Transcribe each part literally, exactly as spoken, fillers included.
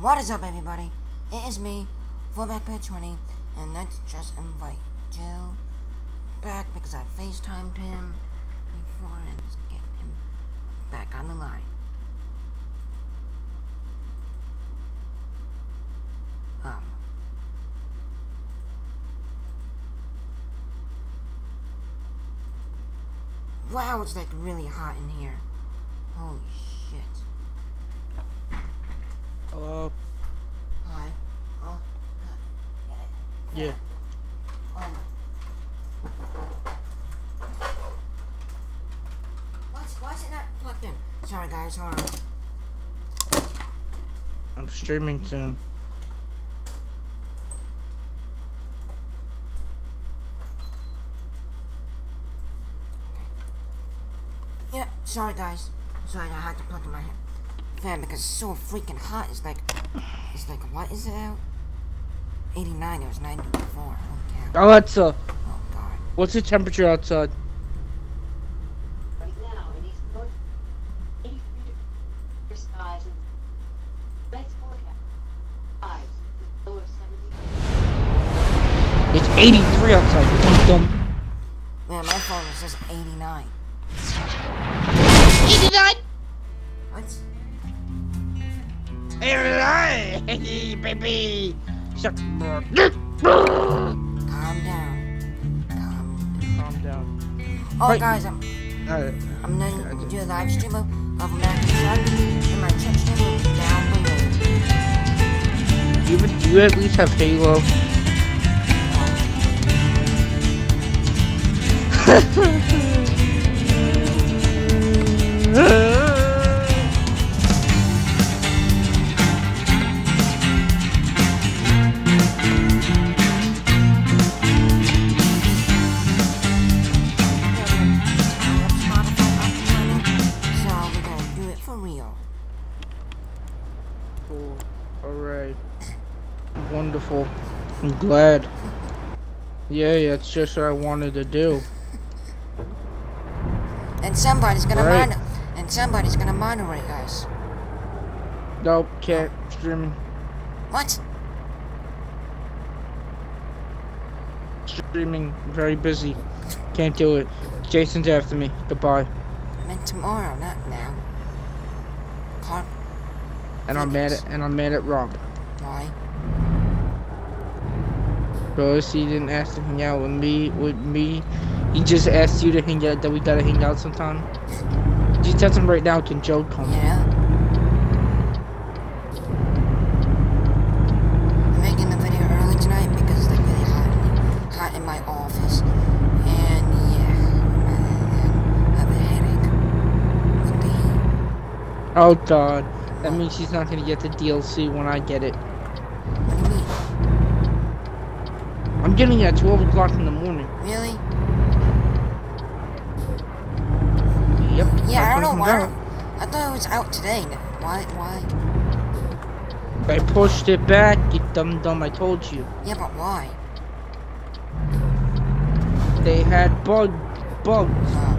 What is up, everybody? It is me, fallback pear twenty, and let's just invite Joe back because I FaceTimed him before, and let's get him back on the line. Um. Wow, it's like really hot in here. Holy shit. Hello. Hi. Oh. Yeah. yeah. Um. What's, why is it not plugged in? Sorry, guys. Hold on. I'm streaming soon. Yeah. Sorry, guys. Sorry, I had to plug in my head. Fan because it's so freaking hot. It's like, it's like, what is it out? eighty-nine, it was ninety-four. Oh, Alexa, oh, God. What's the temperature outside? Right now, it is about eighty-three degrees. Skies and let's forecast. Lower seventy. It's eighty-three outside. Dumb. Yeah, my phone is just eighty-nine. eighty-nine? What? Hey, hey, baby! Shut up. Calm down. Calm down. Calm down. Oh, right. Guys, I'm... Right. I'm going to do a live stream of American Truck and my Twitch channel is down below. Do you, do you at least have Halo? Oh. I'm glad. Yeah, yeah, it's just what I wanted to do. And somebody's gonna right. monitor. And somebody's gonna monitor it, guys. Nope, can't streaming. What? Streaming, very busy. Can't do it. Jason's after me. Goodbye. I meant tomorrow, not now. Car and I made it. And I made it wrong. Why? Because he didn't ask to hang out with me, with me, he just asked you to hang out, that we gotta hang out sometime. Just tell him right now, can Joe come? Yeah. I'm making the video early tonight because it's like really hot, hot in my office, and yeah, I have a headache with the heat. Oh God, that means she's not gonna get the D L C when I get it. I'm getting it at twelve o'clock in the morning. Really? Yep. Yeah, I don't know why. I thought it was out today. Why? Why? I pushed it back, you dumb dumb, I told you. Yeah, but why? They had bug, bugs. Uh,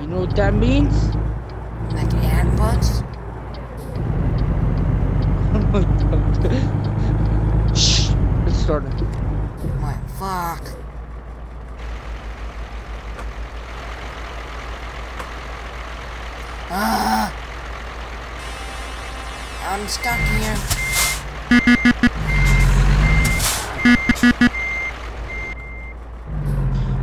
you know what that means? Like they had bugs? Oh my God. Started. My fuck. Ah! I'm stuck here.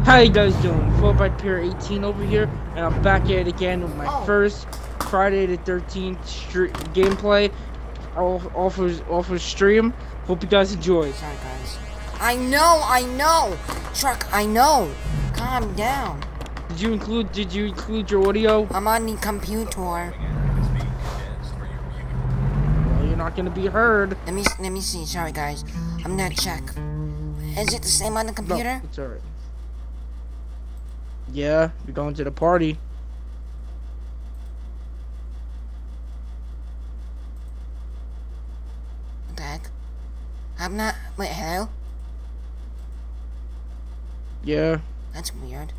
How you guys doing? fallback pear eighteen over here, and I'm back at it again with my oh. first Friday the thirteenth stream gameplay. Offers offers stream. Hope you guys enjoy. Sorry, guys. I know, I know, Truck. I know. Calm down. Did you include? Did you include your audio? I'm on the computer. Well, you're not gonna be heard. Let me let me see. Sorry, guys. I'm gonna check. Is it the same on the computer? No, it's alright. Yeah, you're going to the party. I'm not. Wait, hello? Yeah. That's weird.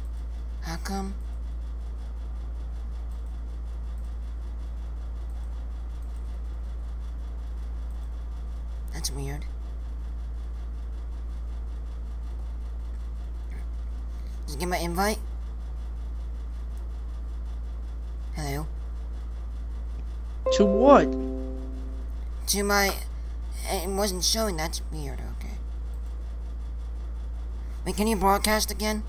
How come? That's weird. Did you get my invite? Hello? To what? To my... It wasn't showing. That's weird. Okay. Wait, can you broadcast again?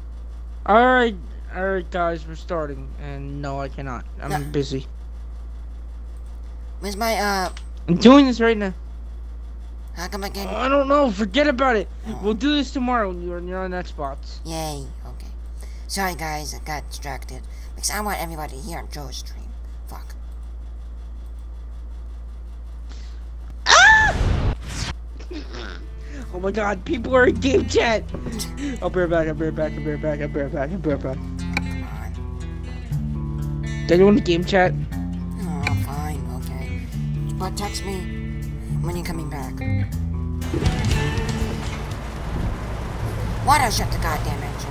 Alright. Alright, guys. We're starting. And no, I cannot. I'm no. busy. Where's my, uh... I'm doing this right now. How come I can't... Oh, I don't know. Forget about it. Oh. We'll do this tomorrow when you're, you're on Xbox. Yay. Okay. Sorry, guys. I got distracted. Because I want everybody here on Joe's stream. Fuck. Ah! Oh, my God. People are in game chat. I'll be right back. I'll be right back. I'll be right back. I'll be right back. I'll be right back. Come on. Did anyone in game chat? Oh, fine. Okay. But text me. When you're coming back. Why don't I shut the goddamn engine?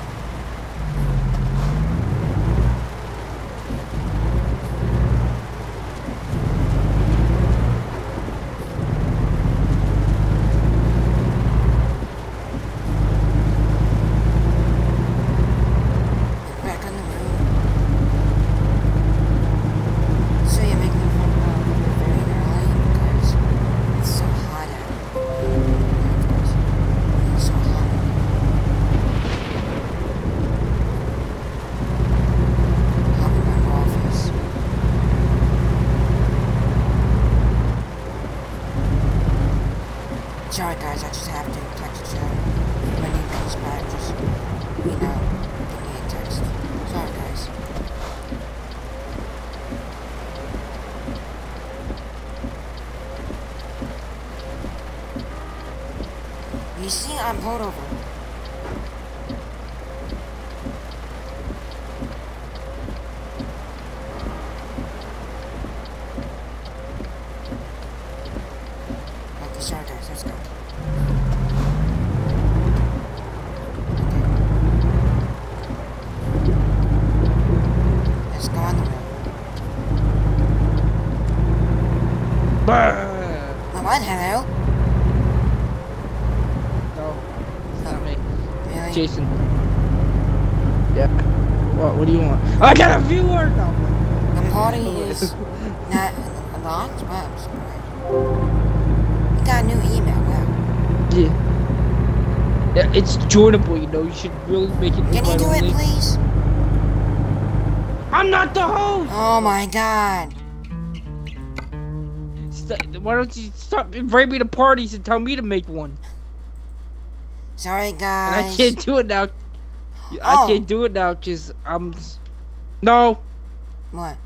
Hold over. Okay, sorry guys, let's go. Let's go on the road. Brrrr! Come on, hello? Jason. Yeah. What? What do you want? I got a viewer. No. The party is not locked. Wow, I'm surprised. We got a new email. Wow. Yeah. Yeah. It's joinable. You know. You should really make it. Can you do it, please? I'm not the host. Oh my God. St why don't you stop inviting me to parties and tell me to make one? Sorry, guys. And I can't do it now. I oh. can't do it now because I'm... No. What?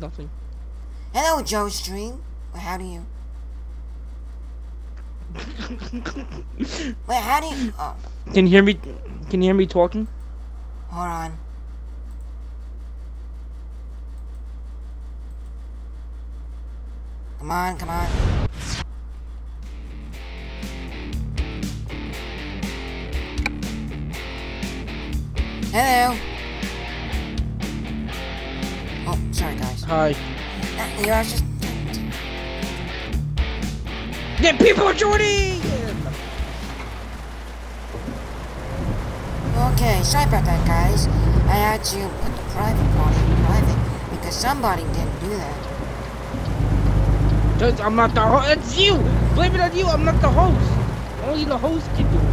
Nothing. Hello, Joe Stream. How do you... Wait, how do you... Oh. Can you hear me? Can you hear me talking? Hold on. Come on, come on. Hello. Oh, sorry guys. Hi. Uh, you are just. Get people, Jordy. Okay, sorry about that, guys. I had to put the private party in private because somebody didn't do that. I'm not the host. It's you. Blame it on you. I'm not the host. Only the host can do it.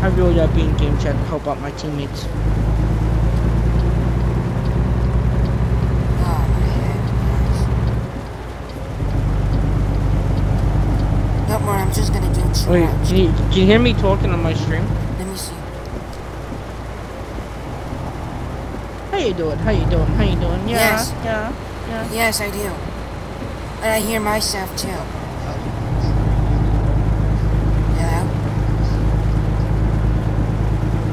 I really gotta be in game chat to help out my teammates. Oh, man. Don't worry, I'm just gonna do it. Wait, can you, can you hear me talking on my stream? Let me see. How you doing? How you doing? How you doing? Yeah, yes. Yeah, yeah. Yes, I do. And I hear myself, too.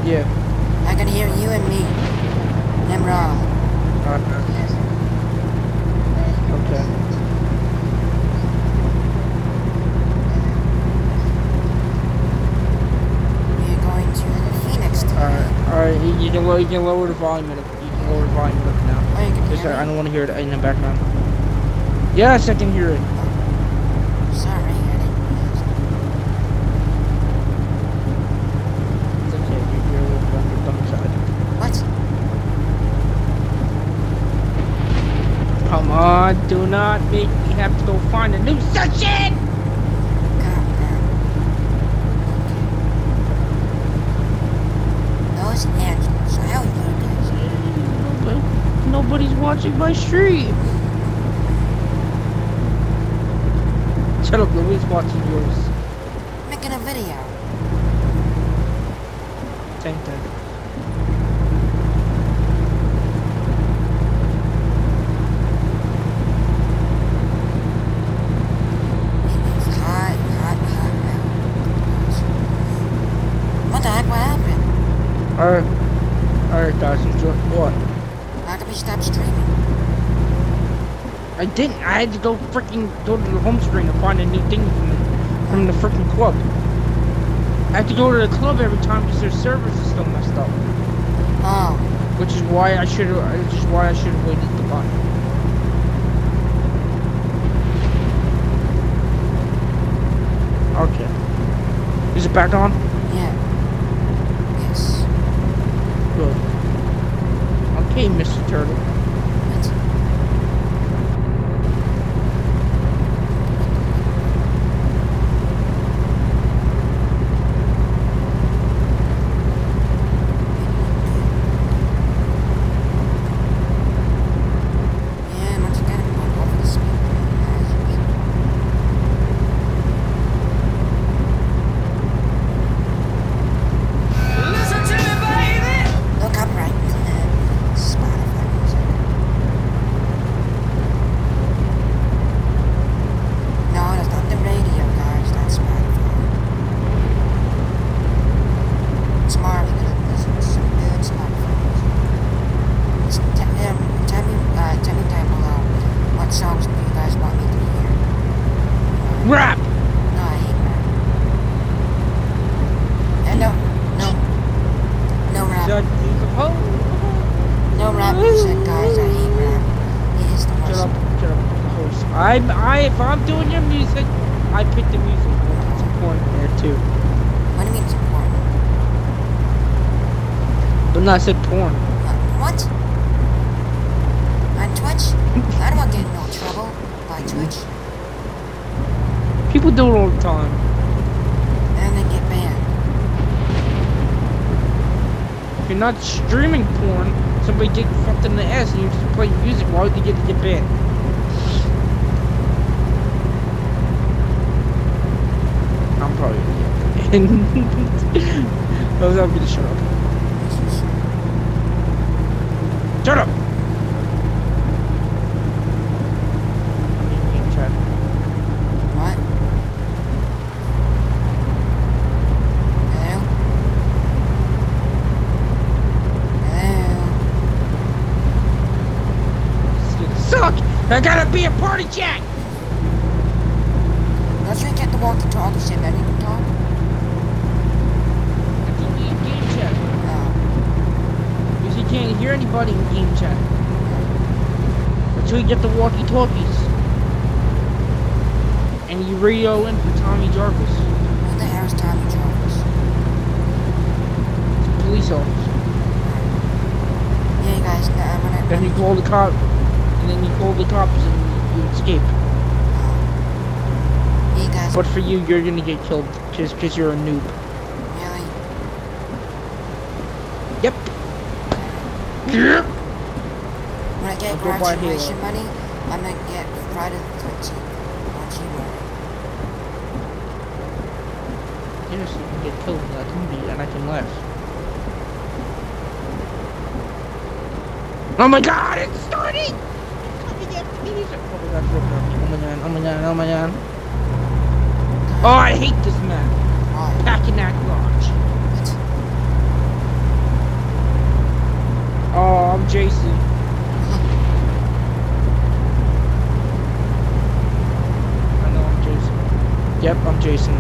Yeah. I can hear you and me. And I'm wrong. Uh, yes. Okay. We're going to the Phoenix. Alright, alright, you can lower you can lower the volume and you can lower volume up now. I, can hear I, I don't want to hear it in the background. Yes, I can hear it. Oh, sorry. Come on, do not make me have to go find a new section! God, those actions, how you doing? Nobody, nobody's watching my stream! Shut up, nobody's watching yours. Making a video. Same thing. Alright, alright guys, enjoy. What? How can we stop streaming? I didn't, I had to go freaking go to the home screen and find a new thing from the, from the freaking club. I have to go to the club every time because their servers are still messed up. Oh. Which is why I should have, which is why I should have waited to buy. Okay. Is it back on? Yeah. Good. Okay, Mister Turtle. Yeah, I'm just gonna go over the speaker. Listen to me, baby! Look up right. No, I said porn. What? On Twitch? I don't want to get in no trouble by Twitch. People do it all the time. And they get banned. If you're not streaming porn, somebody gets fucked in the ass and you just play music, why would you get to get banned? I'm probably gonna Those are gonna shut up. Shut up! What? Hello? Hello? This is gonna suck! I gotta be a party chat! Let's really get the walk to talk and shit, I need to talk. Can't hear anybody in game chat until you get the walkie-talkies and you radio in for Tommy Jarvis. What the hell is Tommy Jarvis? It's a police officer. Yeah, you guys. I'm gonna. Then you call the cop, and then you call the cops, and you escape. Yeah, you guys. But for you, you're gonna get killed just because you're a noob. Really? Yep. Yep. When I get graduation money, I'm going to get Friday the thirteenth. Don't you worry. Seriously, you can get killed in that movie and I can laugh. Oh my god, it's starting! Oh my god, oh my god, oh my god. Oh, I hate this map. Oh. Back in that lodge. Oh, I'm Jason. I know I'm Jason. Yep, I'm Jason.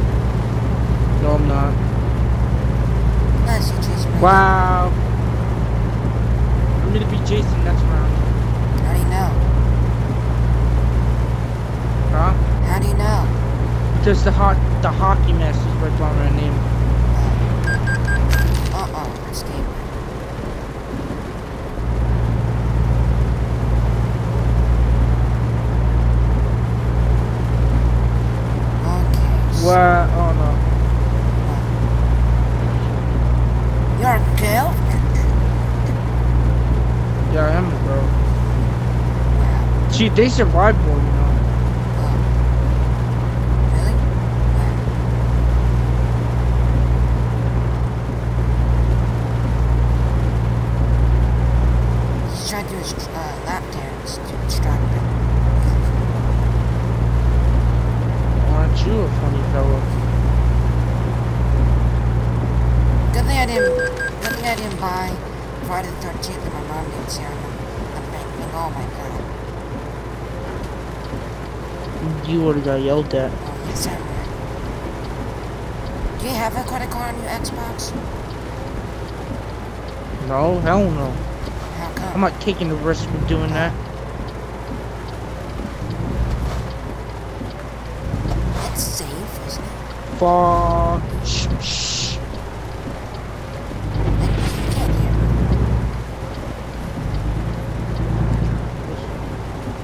No, I'm not. No, Jason. Wow. I'm me to be Jason next round. How do you know? Huh? How do you know? Because the hot the hockey mask is right by my name. Uh oh, escape. Okay. Well, oh no. What? You're a girl? Yeah, I am a girl. Wow. Gee, they survived more, you know. Got yelled at. Oh, is that right? Do you have a credit card on your Xbox? No, hell no. How come? I'm not taking the risk of doing that. That's safe, isn't it? Fuck. Shh, shh. You can't hear me.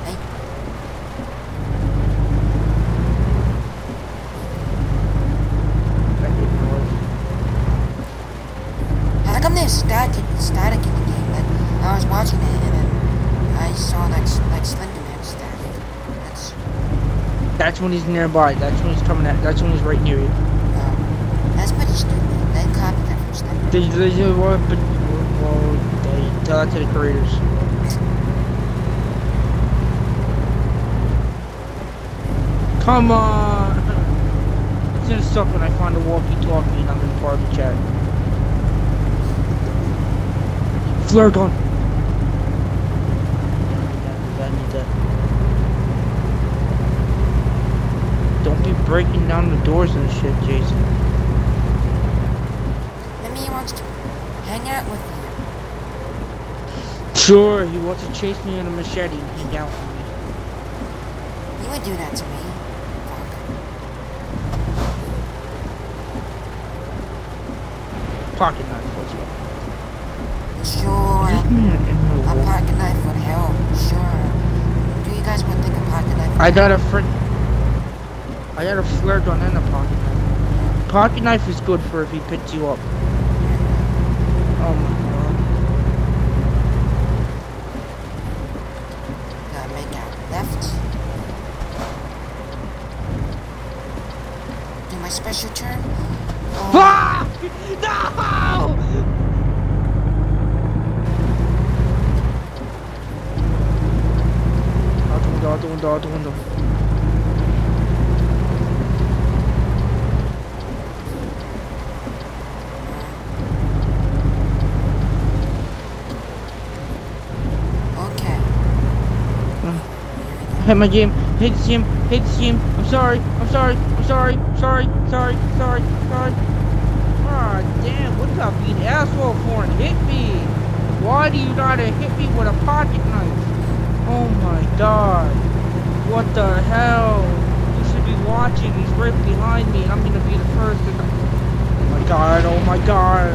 Hey. Static, static in the game. Like, I was watching it and then I saw like like Slenderman static. That's that's when he's nearby. That's when he's coming at. That's when he's right near you. Um, that's pretty stupid. They copied that from Slenderman. They they do what? But well, they tell that to the creators. Come on! It's gonna suck when I find a walkie-talkie and I'm in part of the chat. Flare gun. I need that. Don't be breaking down the doors and shit, Jason. Maybe he wants to hang out with me. Sure, he wants to chase me in a machete and hang out with me. You would do that to me. Pocket knife, let's go. Sure, a pocket knife would help, sure. Do you guys want to think a pocket knife? I got a friend. I got a flare gun and a pocket knife. Pocket knife is good for if he picks you up. Oh my god. Gotta make out left. Do my special turn? Oh. Ah! No! Out the window, out the window. Okay. I hate my game. Hate this game. Hate this game. I'm sorry. I'm sorry. I'm sorry. I'm sorry. Sorry. Sorry. Sorry. Ah, damn. What about being an asshole for and hit me? Why do you gotta hit me with a pocket knife? Oh my god. What the hell? You should be watching. He's right behind me and I'm gonna be the first. And oh my god, oh my god.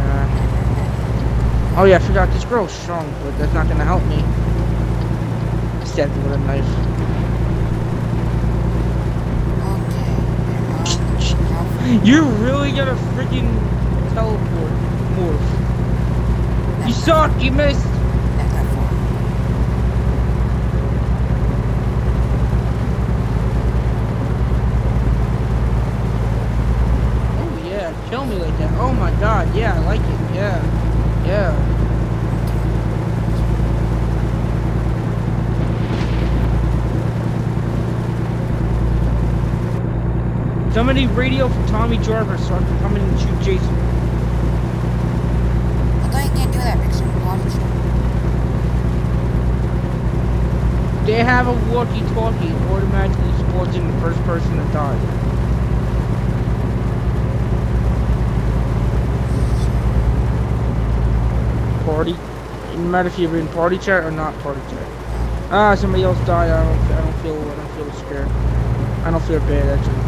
Uh, oh yeah, I forgot this girl's strong, but that's not gonna help me. I stabbed him with a knife. Okay. You're really gonna freaking teleport morph. You suck, you missed! Oh yeah, kill me like that. Oh my god, yeah, I like it, yeah. Yeah. Somebody radio for Tommy Jarvis so I can come in and shoot Jason. They have a walkie-talkie, it automatically spawns in the first person to die. no matter if you're in party chat or not party chat. Ah, somebody else died. I don't. I don't feel. I don't feel scared. I don't feel bad actually.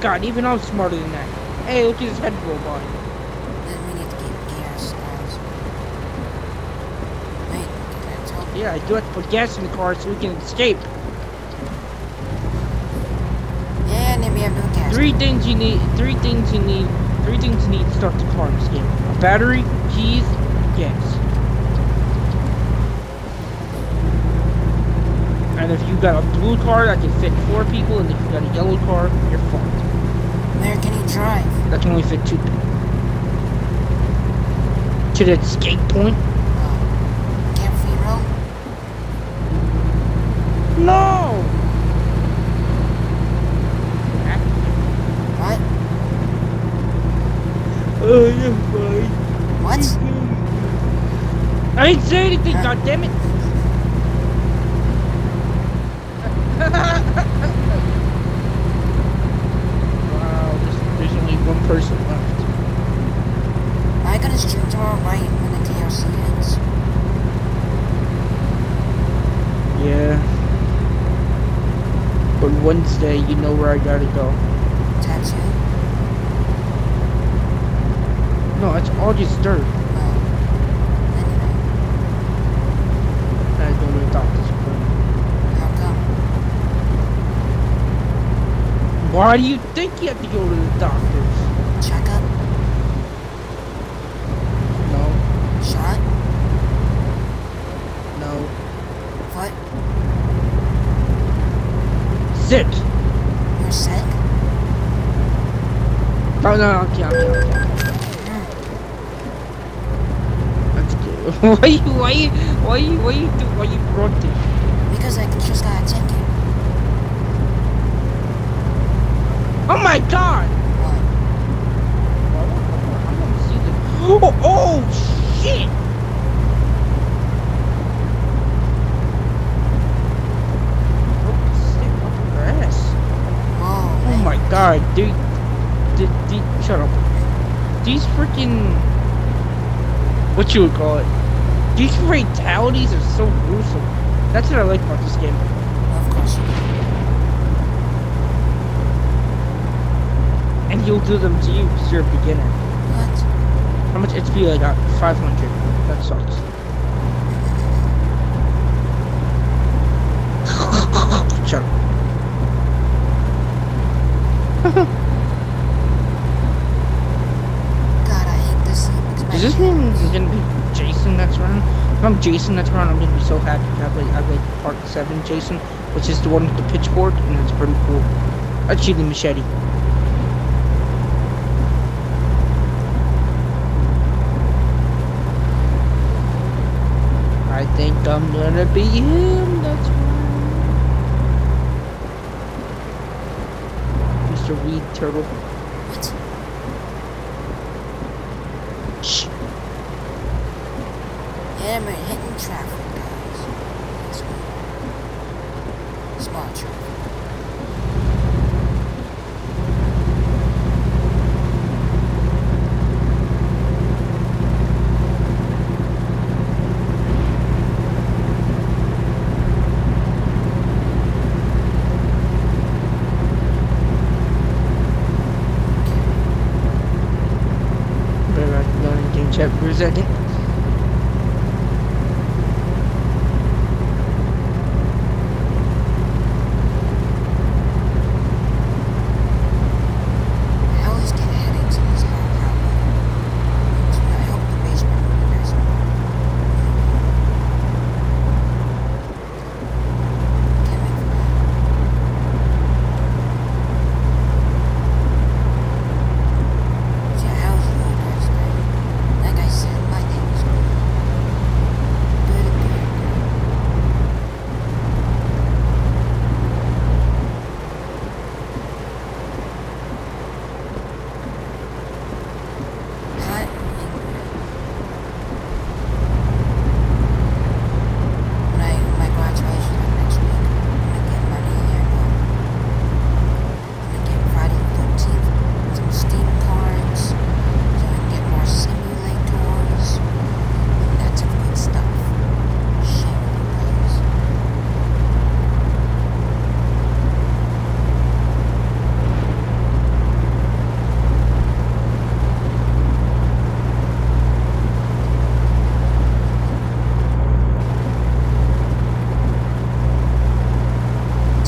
God, even I'm smarter than that. Hey, look at his head roll by. Yeah, I do have to put gas in the car so we can escape. Yeah, and then we have no gas. Three things you need. Three things you need. Three things you need to start the car and escape: a battery, keys, gas. And if you got a blue car, that can fit four people, and if you got a yellow car, you're fucked. Where can he drive? That can only fit two people. To the escape point. Uh, can't we roll? No! What? Oh, you're fine. What? I didn't say anything, uh, goddammit! Person left. I got his gym tomorrow right when the D L C ends. Yeah. But Wednesday, you know where I gotta go. Tattoo? No, it's August third. Oh. Anyway. I gotta go to the doctor's appointment. How come? Why do you think you have to go to the doctor's? Checkup? No. Shot? No. What? Sick. You're sick? Oh, no, okay, okay, okay. That's good. Why you, why you, why you, why you, do, why you brought this? Because I just got a ticket. Oh my god! Oh, oh shit! Oh my god, dude, dude, dude, shut up. These freaking, what you would call it? These fatalities are so gruesome. That's what I like about this game. Of course. And he'll do them to you because you're a beginner. What? How much H P I got? five hundred. That sucks. Shut up. God, I hate this. Does this mean it's gonna be Jason that's around? If I'm Jason that's around, I'm gonna be so happy. I have like, I have like part seven Jason, which is the one with the pitchfork, and it's pretty cool. Actually, the machete. I think I'm gonna be him, that's right. Mister Reed Turtle. What? Shh. Yeah, we're hitting traffic, guys. Let's go. Spot traffic. For a second. I always get headaches in this car. So I hope the basement organized. Yeah, how is it organized? Like I said, my name is Joe. Good and good and good. Hot and good. When I, my graduation next week, I'm gonna get money here. I'm gonna get Friday the thirteenth, some Steam cards, so I can get more simulators, and that's some good stuff. Share with you guys.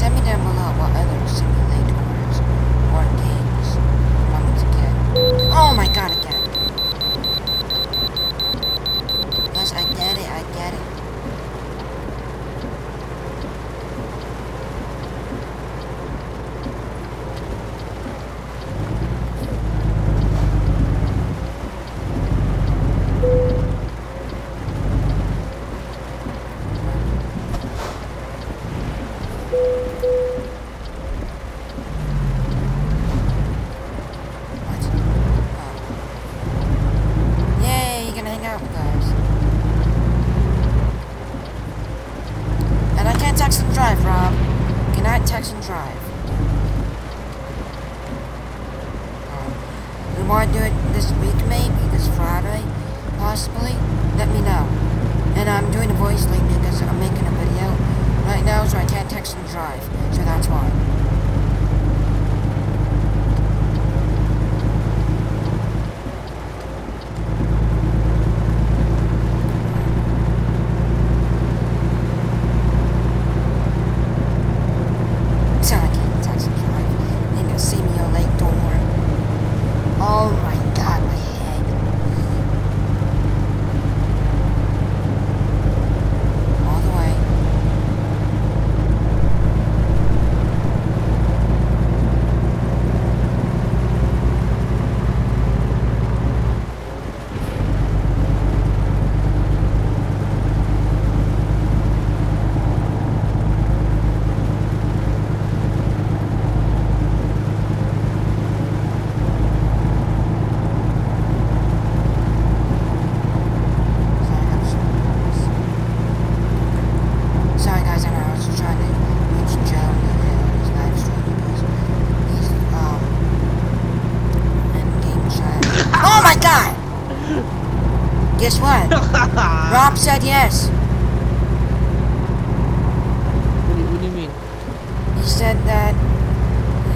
Tell me down below what other simulators or games you want me to get. Oh my god, again. Yes, I get it, I get it. What? Oh. Yay, you can hang out with guys. And I can't text and drive, Rob. Can I text and drive? Um, we want to do it this week, maybe, this Friday, possibly. Let me know. And I'm doing a voice link because I'm making a video right now, so I can't text and drive. So that's why. So I can't text and drive. Ain't gonna see me on late door. Oh my god, my head. All the way. Sorry guys, I know I was trying to reach Joe and his live stream because he's um and game shy. Oh my god! Guess what? Rob said yes. What do you, what do you mean? He said that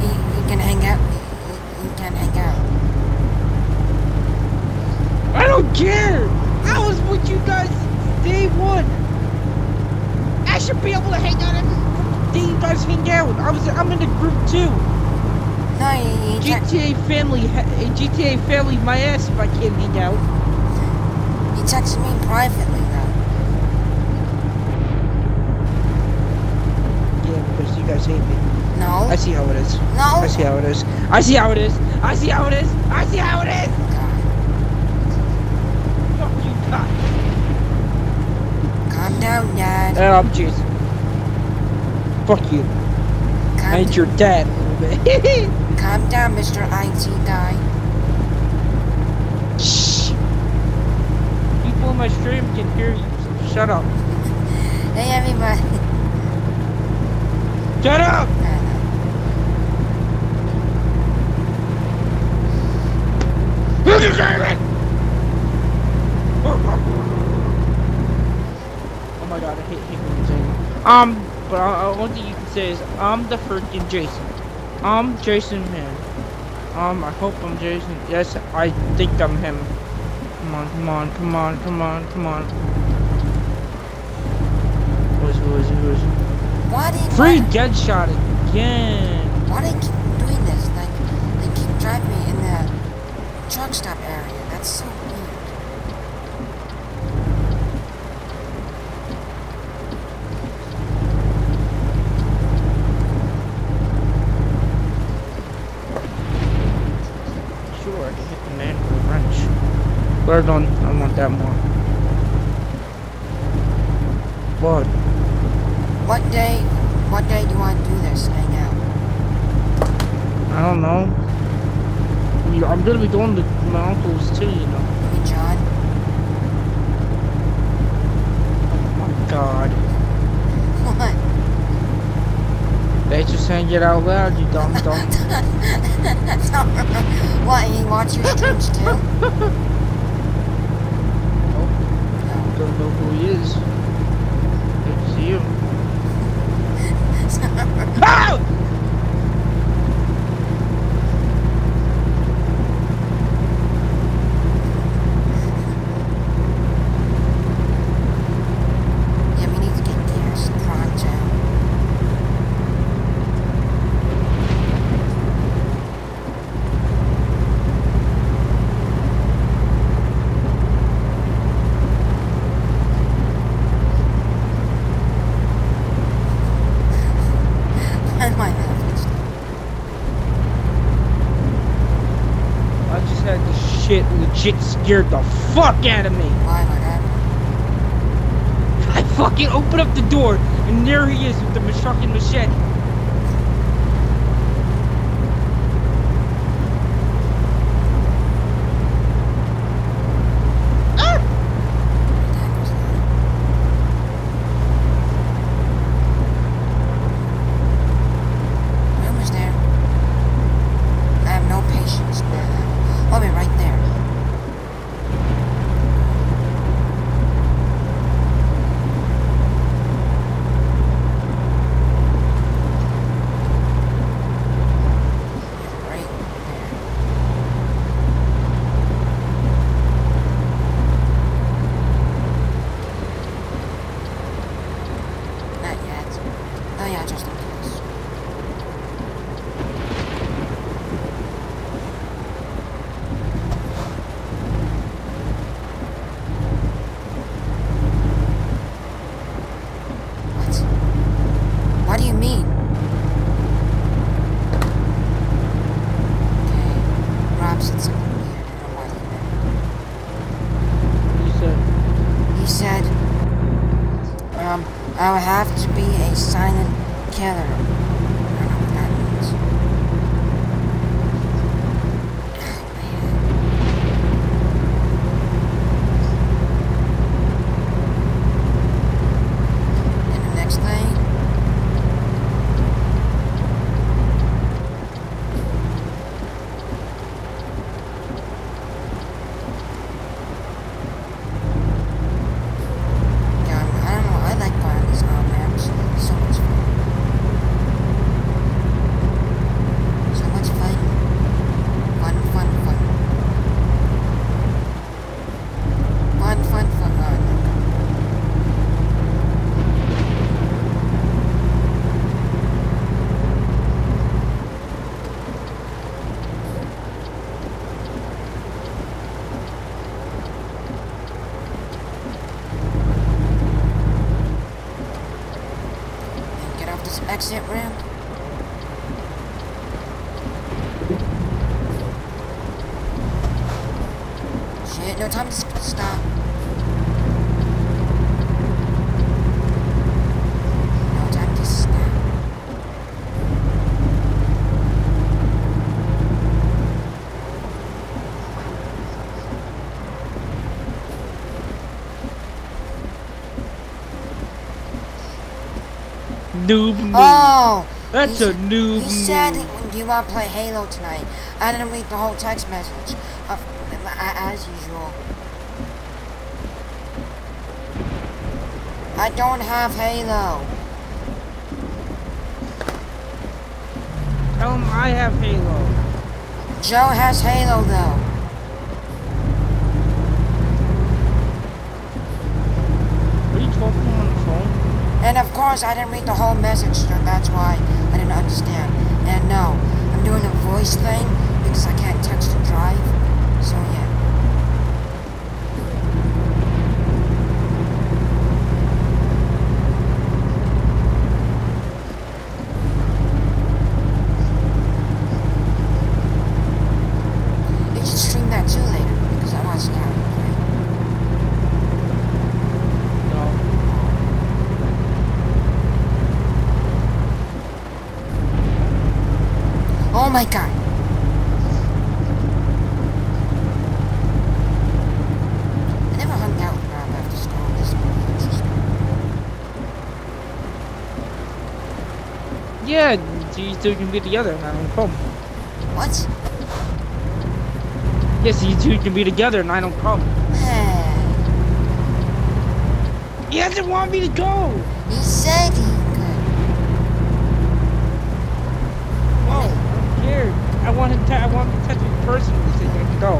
he, he can hang out. He, he can hang out. I don't care! I was with you guys since day one. I should be able to hang out every day you guys hang out. I was I'm in a group too. No, he, he, G T A family, ha- G T A family my ass if I can't hang out. He texted me privately, though. Yeah, because you guys hate me. No. I see how it is. No. I see how it is. I see how it is. I see how it is. I see how it is. God. Fuck you, God. Calm down, Dad. Oh, jeez. Fuck you. Calm I ain't your dad a little bit. Calm down, Mister I T guy. Shh. People in my stream can hear you. Shut up. Hey, everybody. Shut up. You deserve it! Oh my god, I hate people saying Um, but uh, one thing you can say is, I'm the freaking Jason. I'm Jason Man. Um, I hope I'm Jason. Yes, I think I'm him. Come on, come on, come on, come on, come on. Who is it, who is it, who is it? Why did Free I... Deadshot again! Why do they keep doing this? Like, they keep driving me in that truck stop area. That's so weird. Sure, I can hit the man with a wrench. Where don't I want that more? What? What day? What day do I do this? Hang out. I don't know. I'm gonna be going to my uncle's too, you know. Hey, John. Oh my god. What? They just sang it out loud, you dumb dumb. That's not right. What, you watch your streams too? Nope. I don't know who he is. I see him. Oh! Shit scared the fuck out of me. Why would I? I fucking open up the door and there he is with the fucking machete. accident ramp? Shit, no time to stop. No time to stop. Noob, noob. Oh! That's a noob. He said, do you want to play Halo tonight? I didn't read the whole text message. Uh, as usual. I don't have Halo. Tell him I have Halo. Joe has Halo though. What are you talking on the phone? And of course I didn't read the whole message, so that's why I didn't understand. And no, I'm doing a voice thing because I can't text and drive. So yeah. Oh my God. I never hung out with Rob after school. This school. Yeah, you two can be together and I don't call. What? Yes, you two can be together and I don't call. Hey. He doesn't want me to go. He said he I want to. I want to touch it personally. So you can go.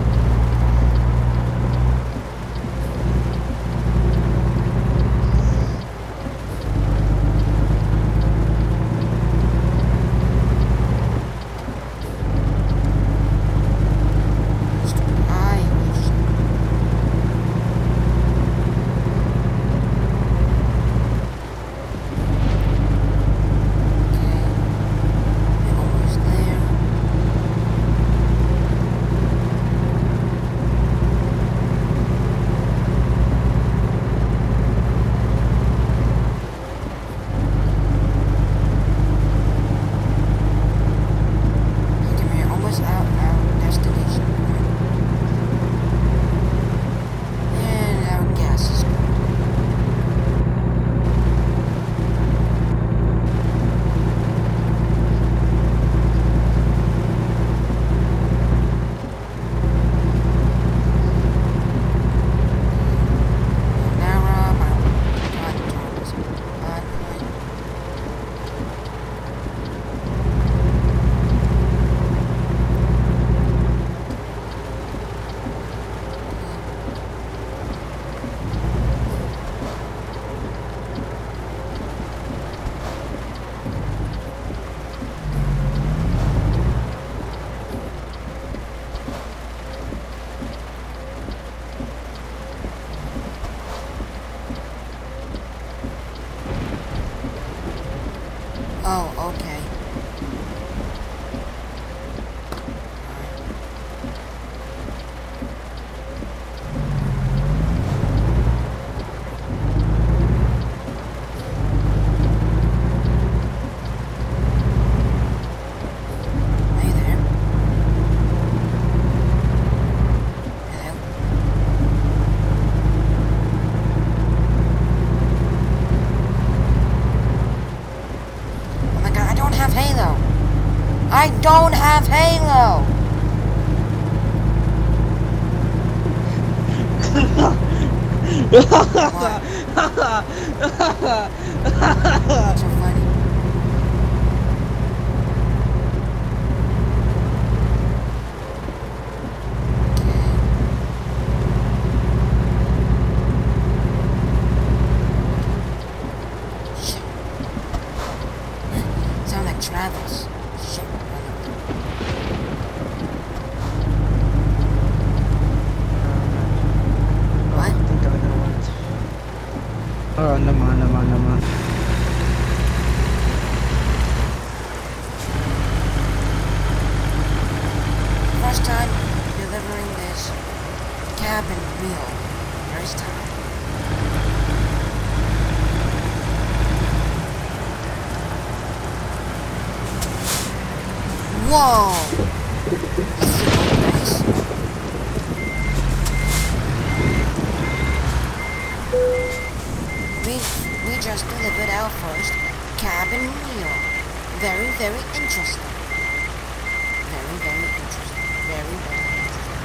Don't have Halo. It's so funny. Shit. Sound like Travis. Oh, no, no, no, no, no. first time delivering this cabin meal. First time. Whoa! This is nice. We, we just delivered our first cabin meal. Very, very interesting. Very, very interesting. Very, very interesting.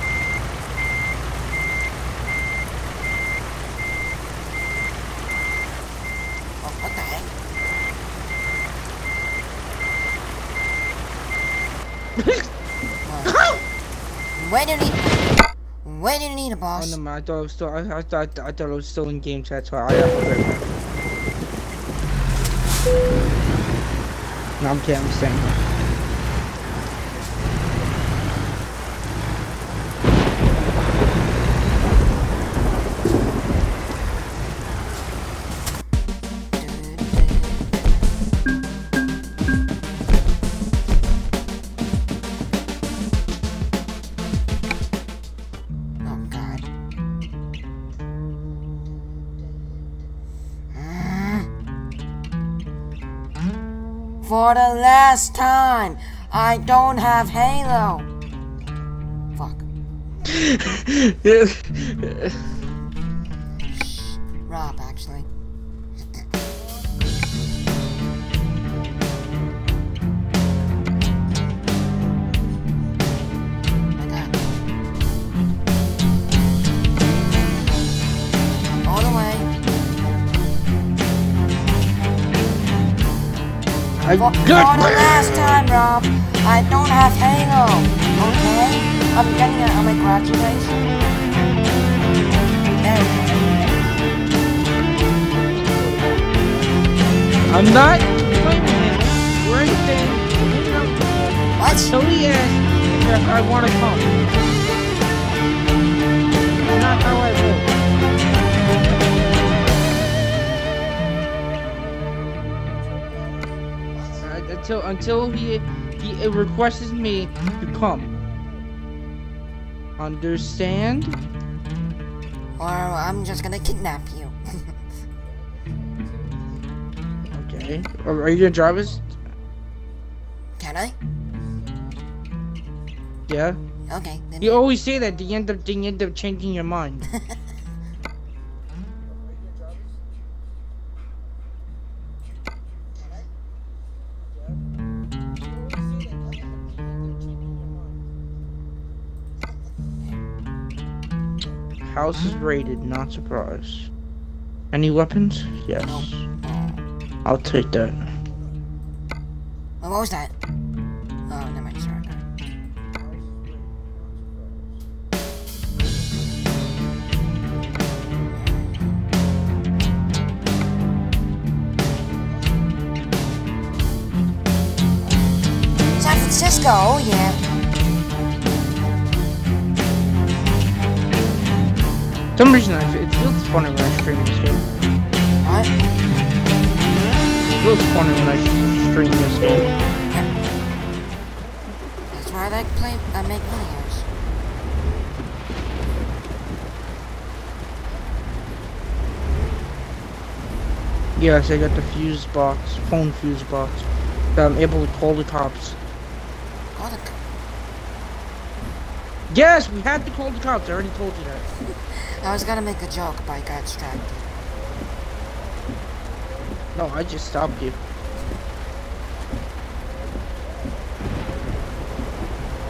Oh, what the heck? Where did he... Where did he need a boss? Oh, no, man. I thought it was still... I, I, thought, I thought it was still in game chat, so I have to break. No, I'm kidding. I'm staying here. For the last time, I don't have Halo. Fuck. Rob, actually. For, for the last time, Rob, I don't have Halo, okay? I'm getting it on my graduation. There we go. I'm not playing Halo. We're in the game. What? So he asked if I want to come. That's not how I feel. Until until he he requests me to come. Understand? Or I'm just gonna kidnap you. Okay. Are you gonna drive us? Can I? Yeah. Okay. Then you then. Always say that. You end up you end up changing your mind. House is raided, not surprised. Any weapons? Yes. No. I'll take that. Oh, what was that? Oh, never mind, sorry. San Francisco, oh yeah. For some reason, it feels funny when I stream this game. What? It feels funny when I stream this game. Yeah. That's why I like play. I make videos. Yes, I got the fuse box, phone fuse box. That I'm able to call the cops. Call the cops? Yes, we had to call the cops. I already told you that. I was gonna make a joke, but I got distracted. No, I just stopped you.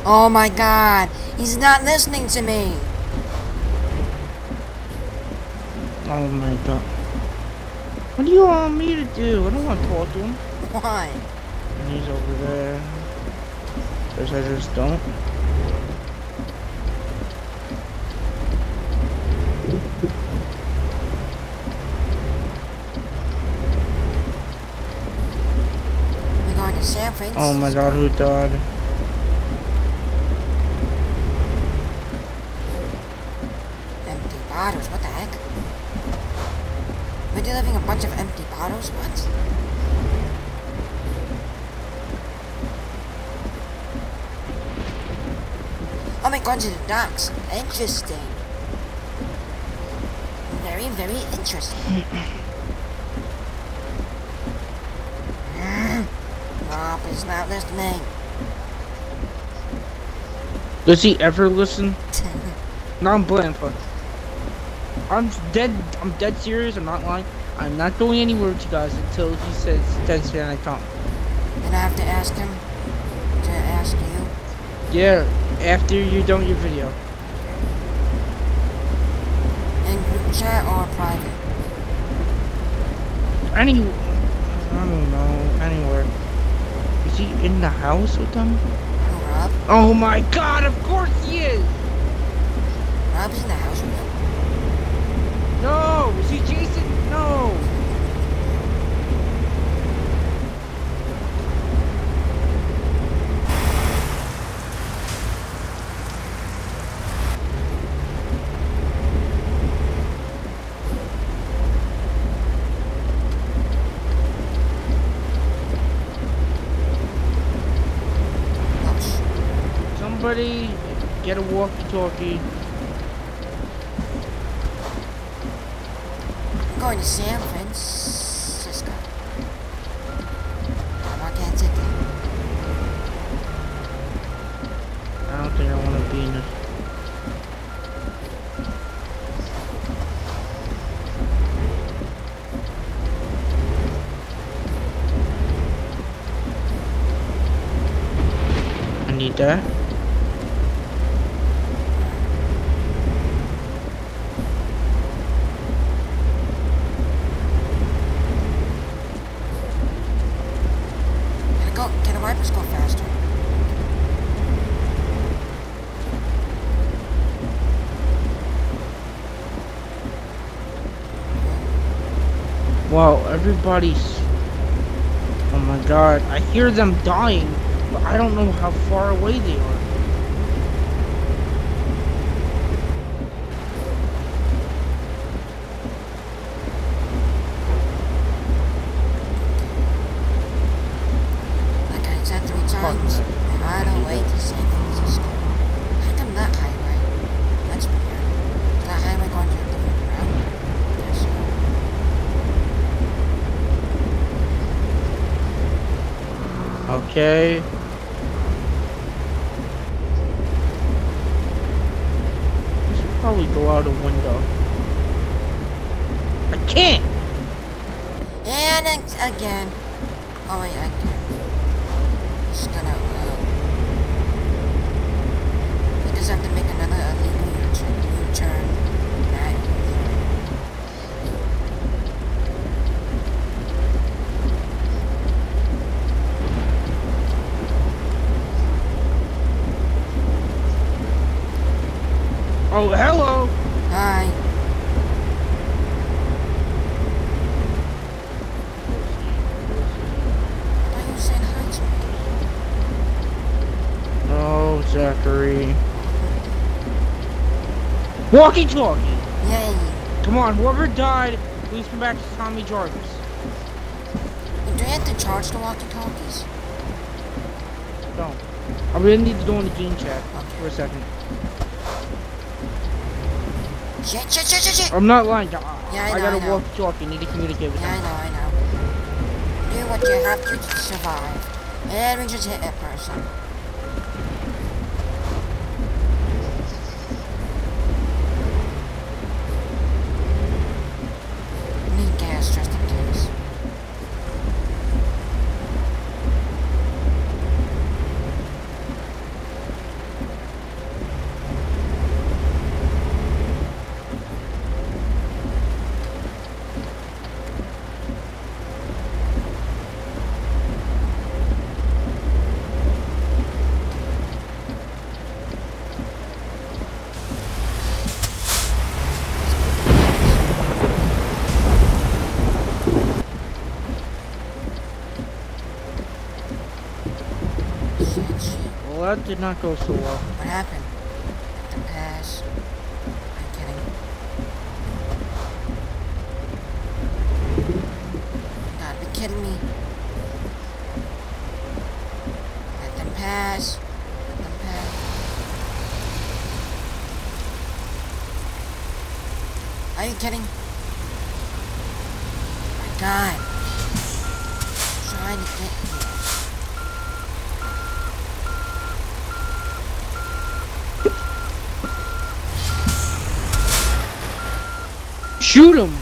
Oh my god, he's not listening to me. Oh my god. What do you want me to do? I don't want to talk to him. Why? And he's over there. Because I just don't. Oh my god, who died? Empty bottles, what the heck? We're delivering a bunch of empty bottles? What? Oh my god, that's interesting. Very, very interesting. Oh, please not listening. Does he ever listen? No, I'm playing fun. I'm dead. I'm dead serious. I'm not lying. I'm not going anywhere with you guys until he says that's when I come. And I have to ask him to ask you. Yeah, after you done your video. In group chat or private? Any, I don't know. Anywhere. Is he in the house with them? Rob? Oh my God! Of course he is. Rob's in the house with them. No! Is he Jason? No! Oops. Somebody get a walkie-talkie. I'm going to San Francisco. I can't take that. I don't think I want to be in this. I need that. Wow, everybody's... Oh my god, I hear them dying, but I don't know how far away they are. Like I said three times, right away to San Francisco. How come that highway? That's weird. That highway going to a different route. Okay. I should probably go out a window. I can't! And it's again. Oh wait, I can. Just gonna, uh... I just have to make another illegal U-turn. Oh, hello! Hi. Why are you saying hi to me? Oh, Zachary. Walkie-talkie! Yay. Come on, whoever died, please come back to Tommy Jarvis. Do you have to charge the walkie-talkies? No. I really need to go in the game chat for a second. Shit, shit, shit, shit, shit. I'm not lying. I, yeah, I, know, I gotta I walk you off. You need to communicate with yeah, them. I know, I know. Do what you have to survive. And we just hit that person. Need gas just in case. Well, that did not go so well. What happened? The pass. I'm kidding. You gotta be kidding me. Let them pass. Let them pass. Are you kidding? My God. I'm trying to get here. Shoot him!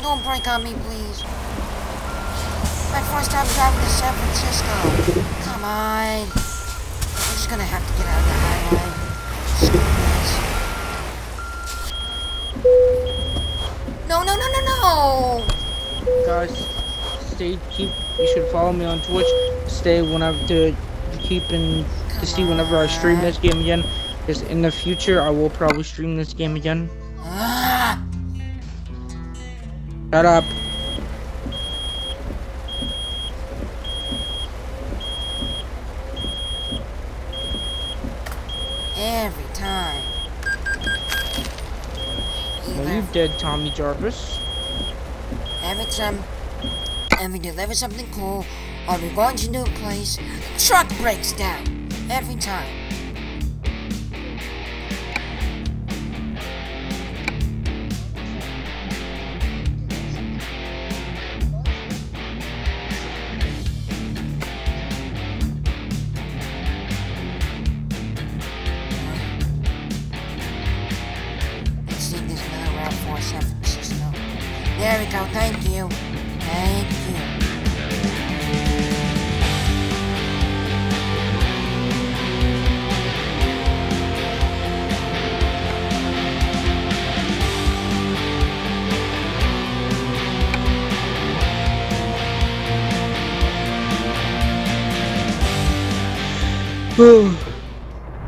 Don't break on me, please. My first time driving to San Francisco. Come on. I'm just gonna have to get out of the highway. Stupid. No, no, no, no, no! Guys, stay. Keep. You should follow me on Twitch. Stay whenever to keep and to see whenever I stream this game again. Because in the future, I will probably stream this game again. Shut up. Every time. Well, you dead, Tommy Jarvis. Every time, and we deliver something cool, or we go into a new place, the truck breaks down. Every time.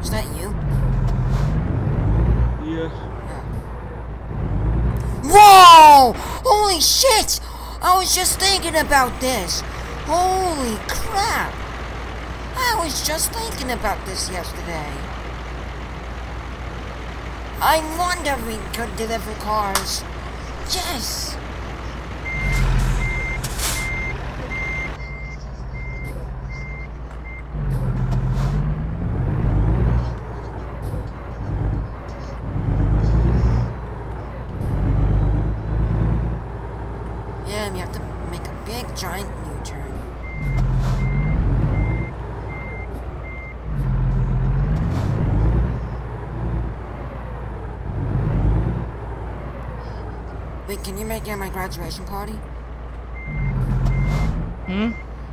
Is that you? Yeah. Whoa! Holy shit! I was just thinking about this. Holy crap! I was just thinking about this yesterday. I wonder if we could deliver cars. Yes! Can you make out my graduation party? Hmm?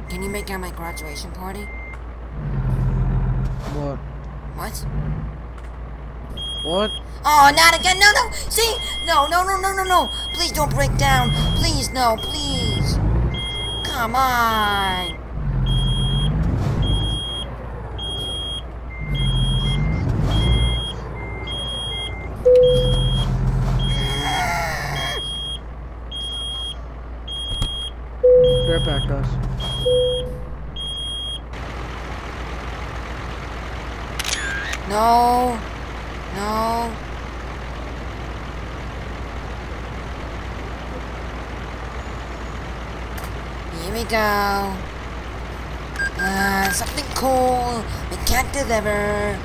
Can you make out my graduation party? What? What? What? Oh, not again! No, no! See? No, no, no, no, no, no! Please don't break down! Please, no, please! Come on! No, no. Here we go. Uh, something cool we can't deliver.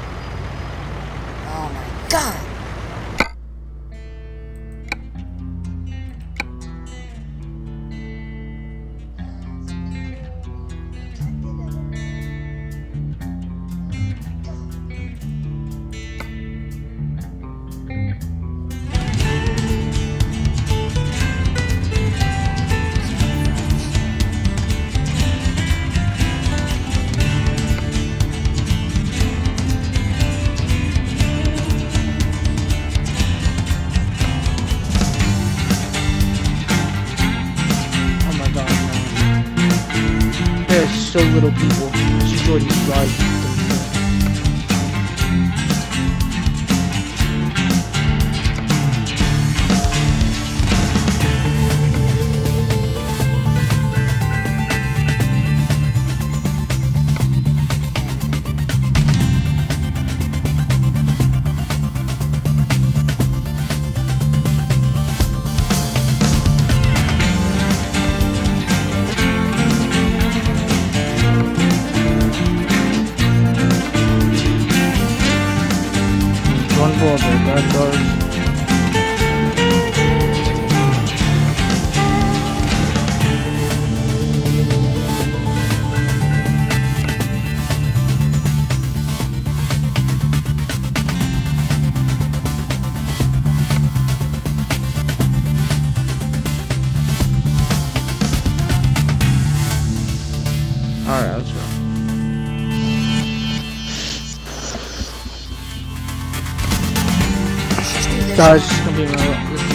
Oh my God. Little people, she's already right. Guys, this is gonna be my this is,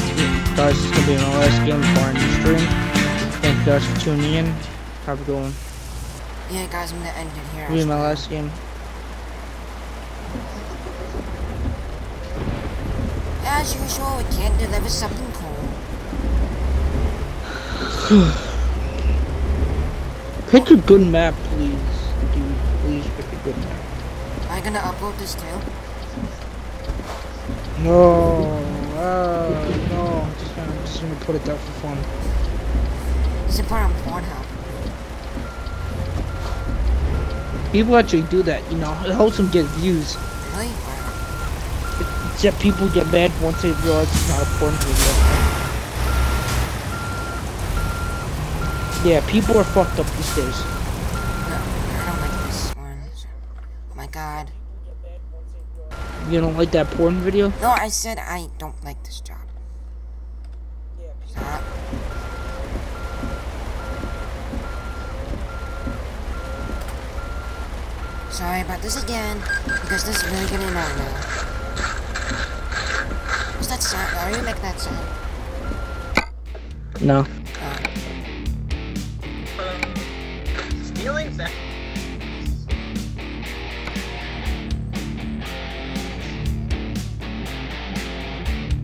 guys, this is gonna be my last game before I end the stream. Thank you guys for tuning in. Have a good one. Yeah, guys, I'm gonna end it here. This is my last game. As usual, we can't deliver something cool. Pick a good map, please, dude. Please pick a good map. Am I gonna upload this too? No, uh, no, I'm just gonna, just gonna put it up for fun. It's a part on Pornhub. People actually do that, you know, it helps them get views. Really? Except people get mad once they realize it's not a porn video. Yeah, people are fucked up these days. No, I don't like this one. Oh my god. You don't like that porn video? No, I said I don't like this job. Yeah, Stop. Sorry about this again, because this is really getting annoying now. What's that sound? Are you making that sound? No. Um, stealing that.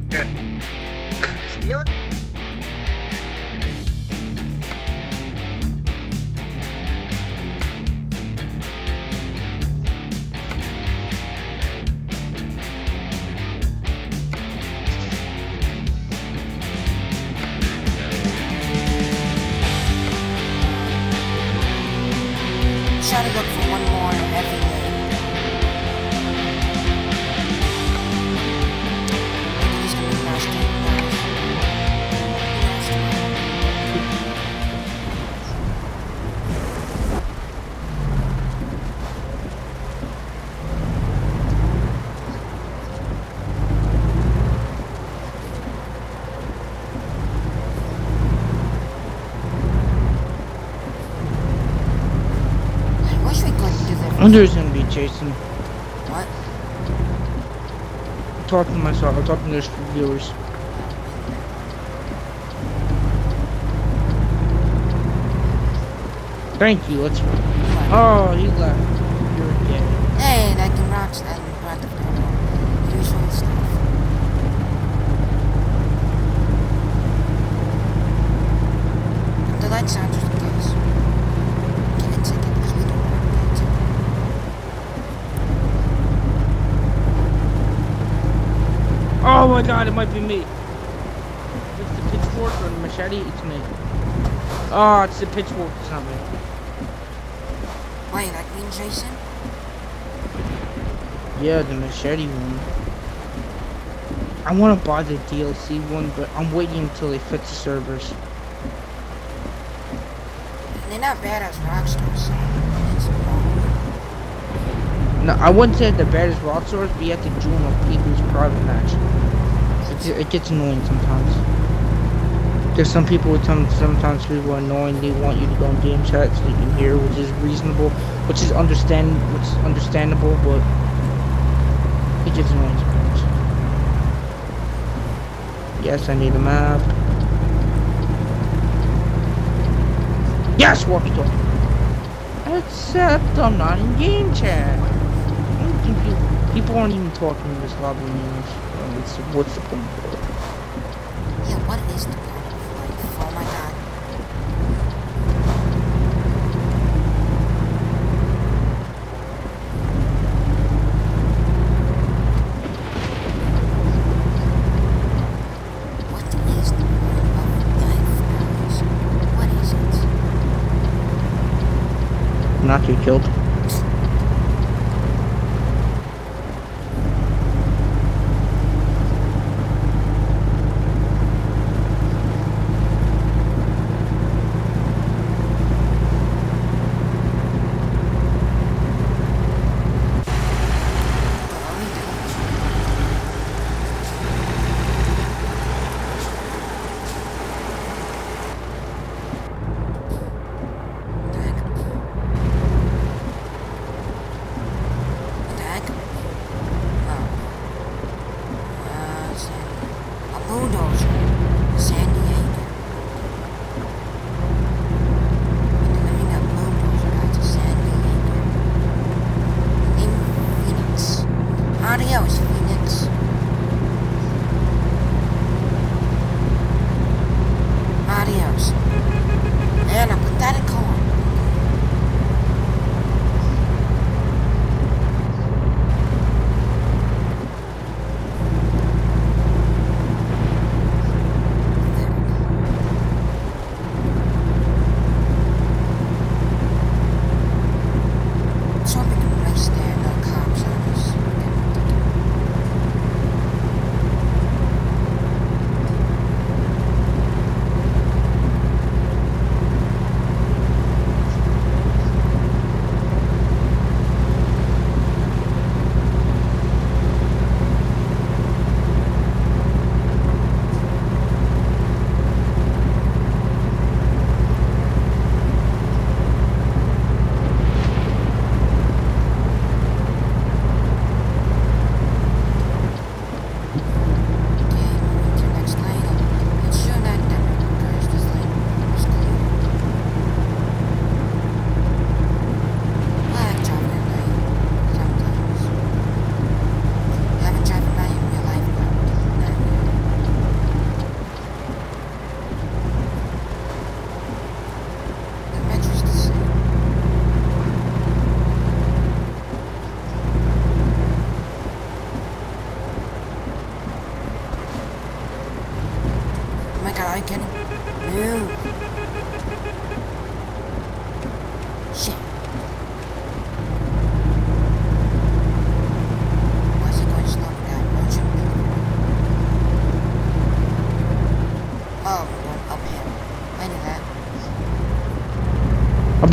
Good. Steal it? Try to look for one more every day. Hunter's gonna be chasing. What? I'm talking to myself, I'm talking to the viewers. Thank you, let's. Oh, he left. You're dead. Hey, that can rock that can rock the portal. Usual stuff. The light sound just goes. Oh my god, it might be me. It's the pitchfork or the machete, it's me. Oh, it's the pitchfork, it's not me. Wait, that green Jason? Yeah, the machete one. I want to buy the D L C one, but I'm waiting until they fix the servers. They're not bad as Rockstar, so. No, I wouldn't say they're bad as Rockstar, but you have to join with people's private match. It gets annoying sometimes. There's some people who tell sometimes people are annoying. They want you to go in game chat so you can hear, which is reasonable, which is understand, which is understandable, but it gets annoying sometimes. Yes, I need a map. Yes, walkie talkie. Except I'm not in game chat. People, people aren't even talking in this lobby anymore. It's, what's the point? Yeah, what is the point? Oh my god. What is the point? What is it? Not you killed.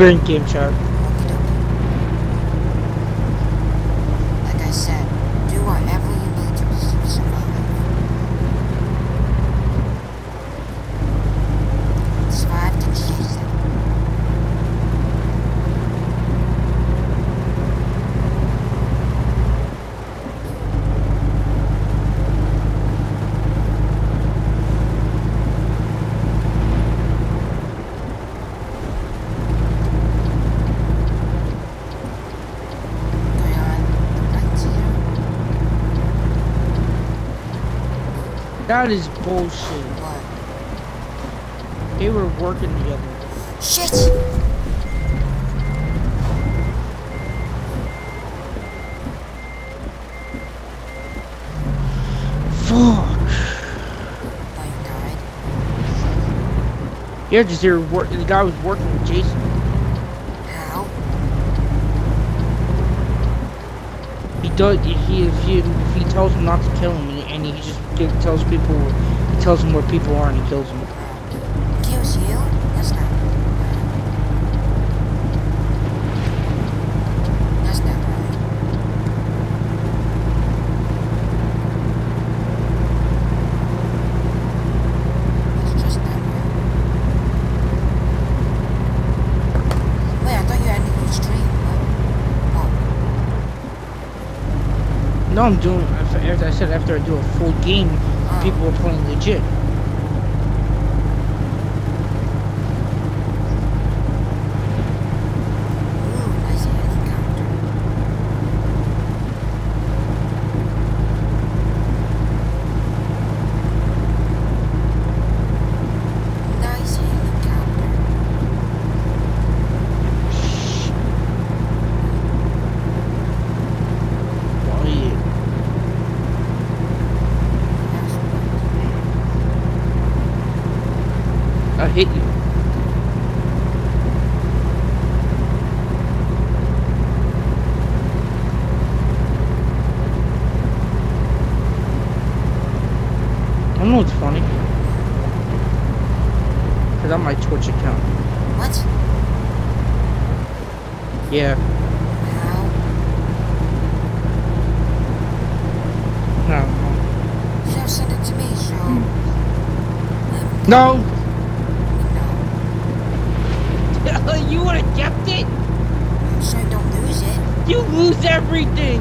burnt game shark. Like I said, do whatever you need to keep surviving. Survive the That is bullshit. What? They were working together. Shit! Fuck. Yeah, just they were work. The guy was working with Jason. How? He does. He if he if he tells him not to kill him. And he just gives, tells people, he tells them where people are, and he kills them. Kills you? That's not. That's not right. It's just not right. Wait, I thought you had a new stream. Oh. No, I'm doing. As I said, after I do a full game, oh. People are playing legit. Yeah. No. No. Joe, send it to me, Joe. Mm. No. No. You would have kept it? So I don't lose it. You lose everything.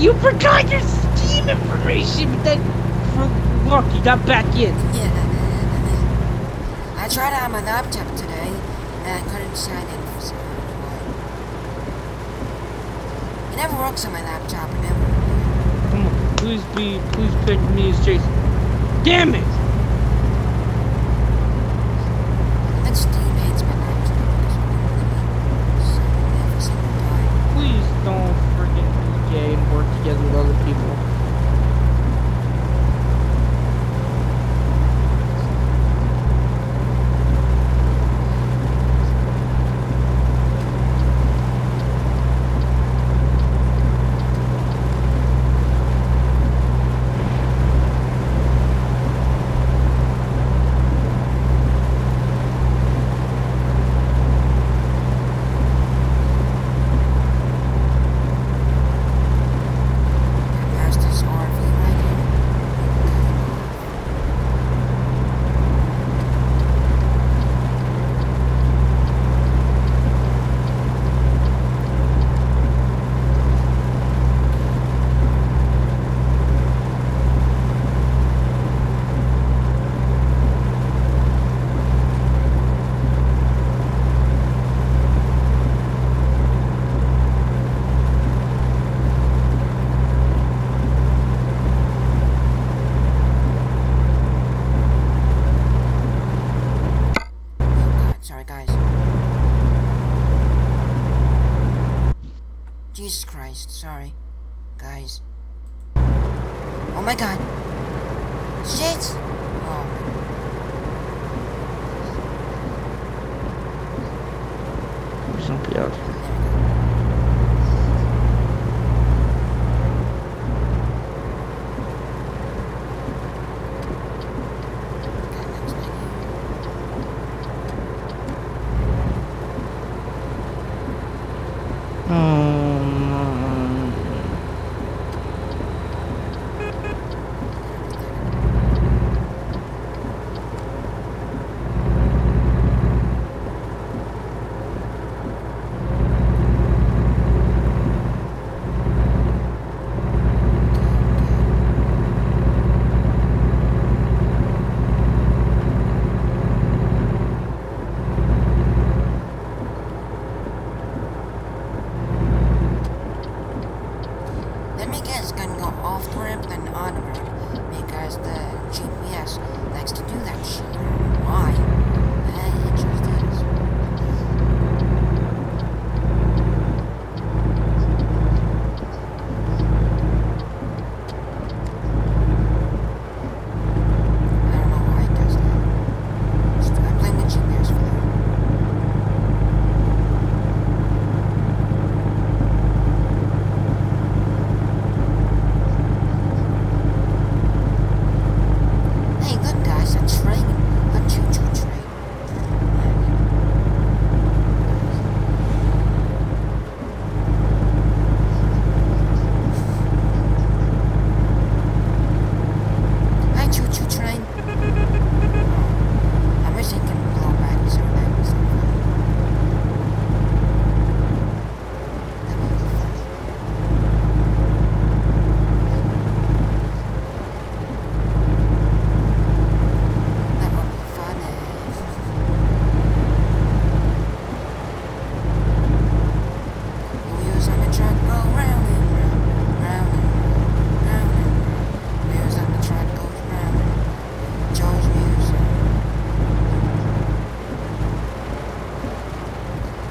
You forgot your Steam information, but then, for luck, you got back in. Yeah. I tried out my laptop today, and I couldn't sign in for some reason. It never works on my laptop, it never works. Come on, please be, please pick me as Jason. Damn it! That Steam hates my laptop. Please don't freaking be gay and work together with other people. Sorry, guys. Oh my god. Shit! Oh. There's something else.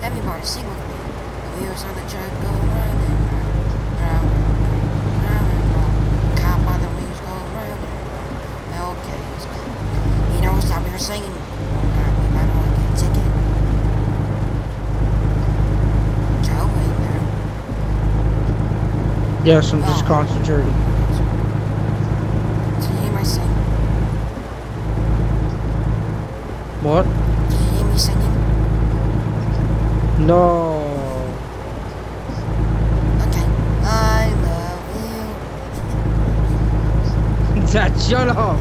Everybody sing with me. The wheels on the track go round and round, round and round. Cop on the wheels go round and round. Okay, it's good. He knows how we were singing. Oh God, we might want to get a ticket. Joe, ain't there? Yes, I'm oh. just concentrating. Did you hear my sing? What? Did you hear me singing? No. Okay. I love you. That shut up.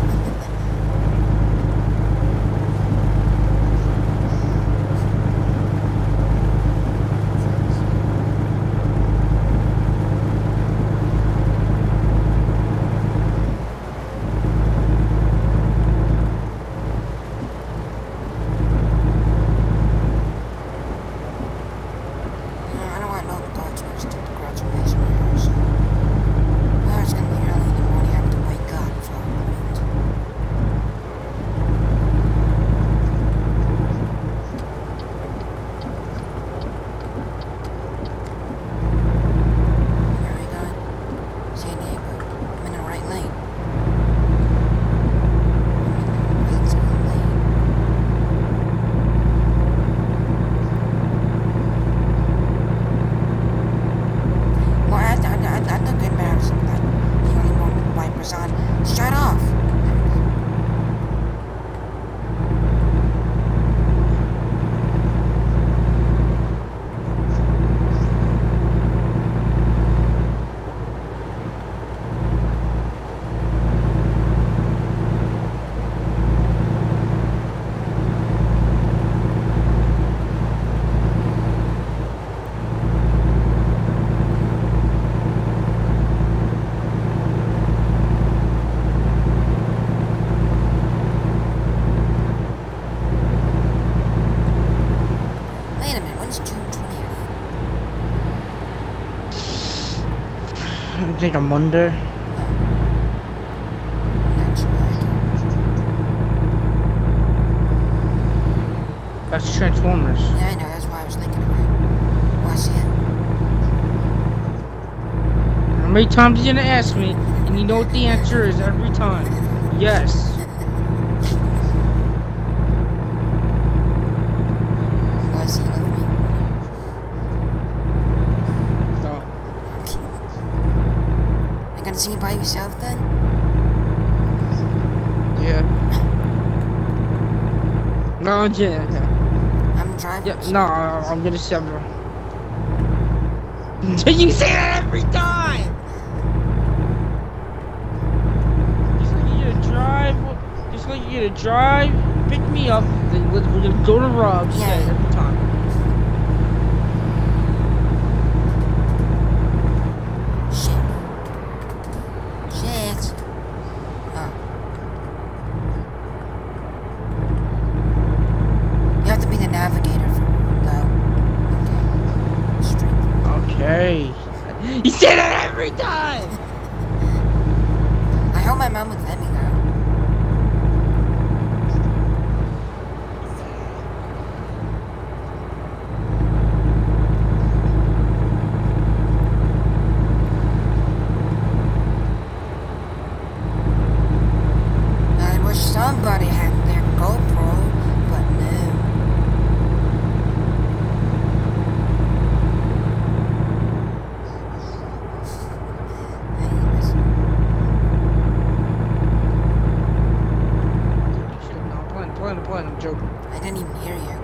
I think I'm under. That's Transformers. Yeah, I know. That's why I was thinking about it. Watch it. How many times are you gonna ask me? And you know what the answer is every time. Yes. Singing by yourself then? Yeah. No, yeah, yeah. I'm driving. Yeah, no, I'm gonna sever. You say that every time! Just like you to drive, just like you to drive, pick me up, then we're gonna go to Rob's yeah. Say every time. Somebody had their GoPro, but no. Shit, no, I'm playing, playing, playing, I'm joking. I didn't even hear you.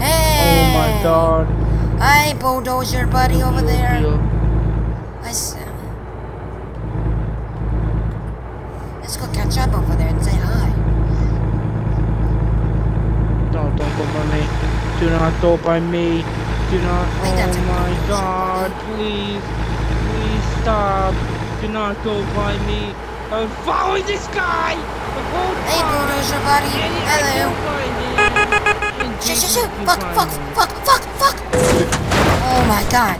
Hey! Oh my God. Hey, bulldozer buddy over there. I said. Let's go catch up over there and say hi. No, don't go by me. Do not go by me. Do not. Wait, oh my God, please. Please stop. Do not go by me. I'm following this guy! The whole time! Hey, bulldozer buddy. Hello. Shoot, shoot, shoot. Fuck, fuck, fuck, fuck, fuck. Oh my God.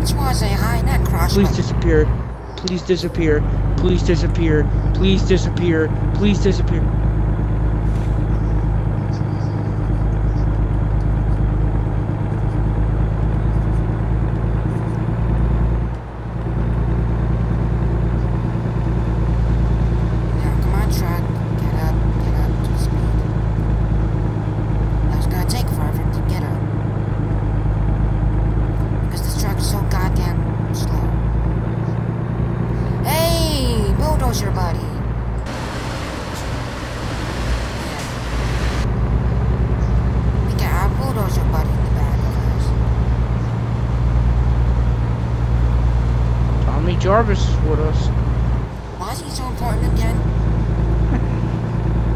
Just want to say hi, not cross. Please disappear. Please disappear. Please disappear. Please disappear. Please disappear. Jarvis is with us. Why is he so important again?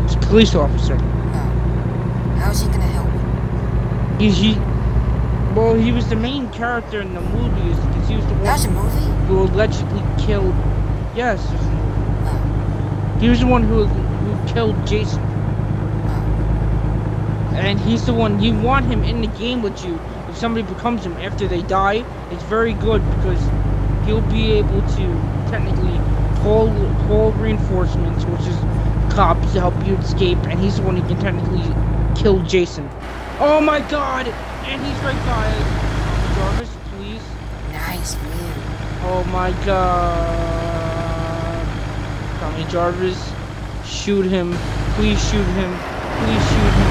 He's a police officer. No. How's he gonna help? Is he? Well, he was the main character in the movies because he was the one. That's a movie? Who allegedly killed? Yes. Oh. He was the one who who killed Jason. Oh. And he's the one you want him in the game with you. If somebody becomes him after they die, it's very good because he'll be able to technically call call reinforcements, which is cops, to help you escape, and he's the one who can technically kill Jason. Oh my God! And he's right by us. Jarvis, please. Nice man. Oh my God! Tommy Jarvis, shoot him! Please shoot him! Please shoot him!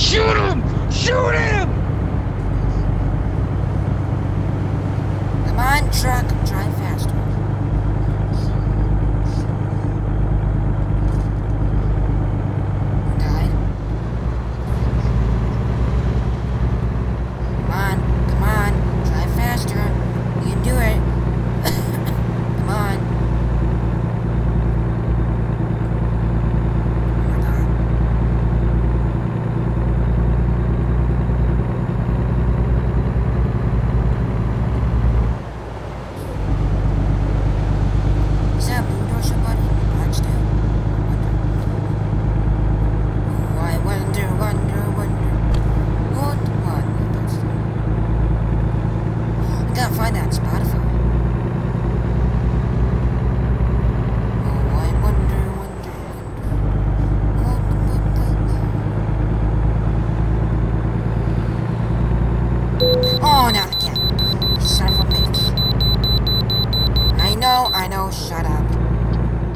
Shoot him! Shoot him! Come on, truck. Drive faster. Died. Come on. Come on. Drive faster. You can do it. Come on.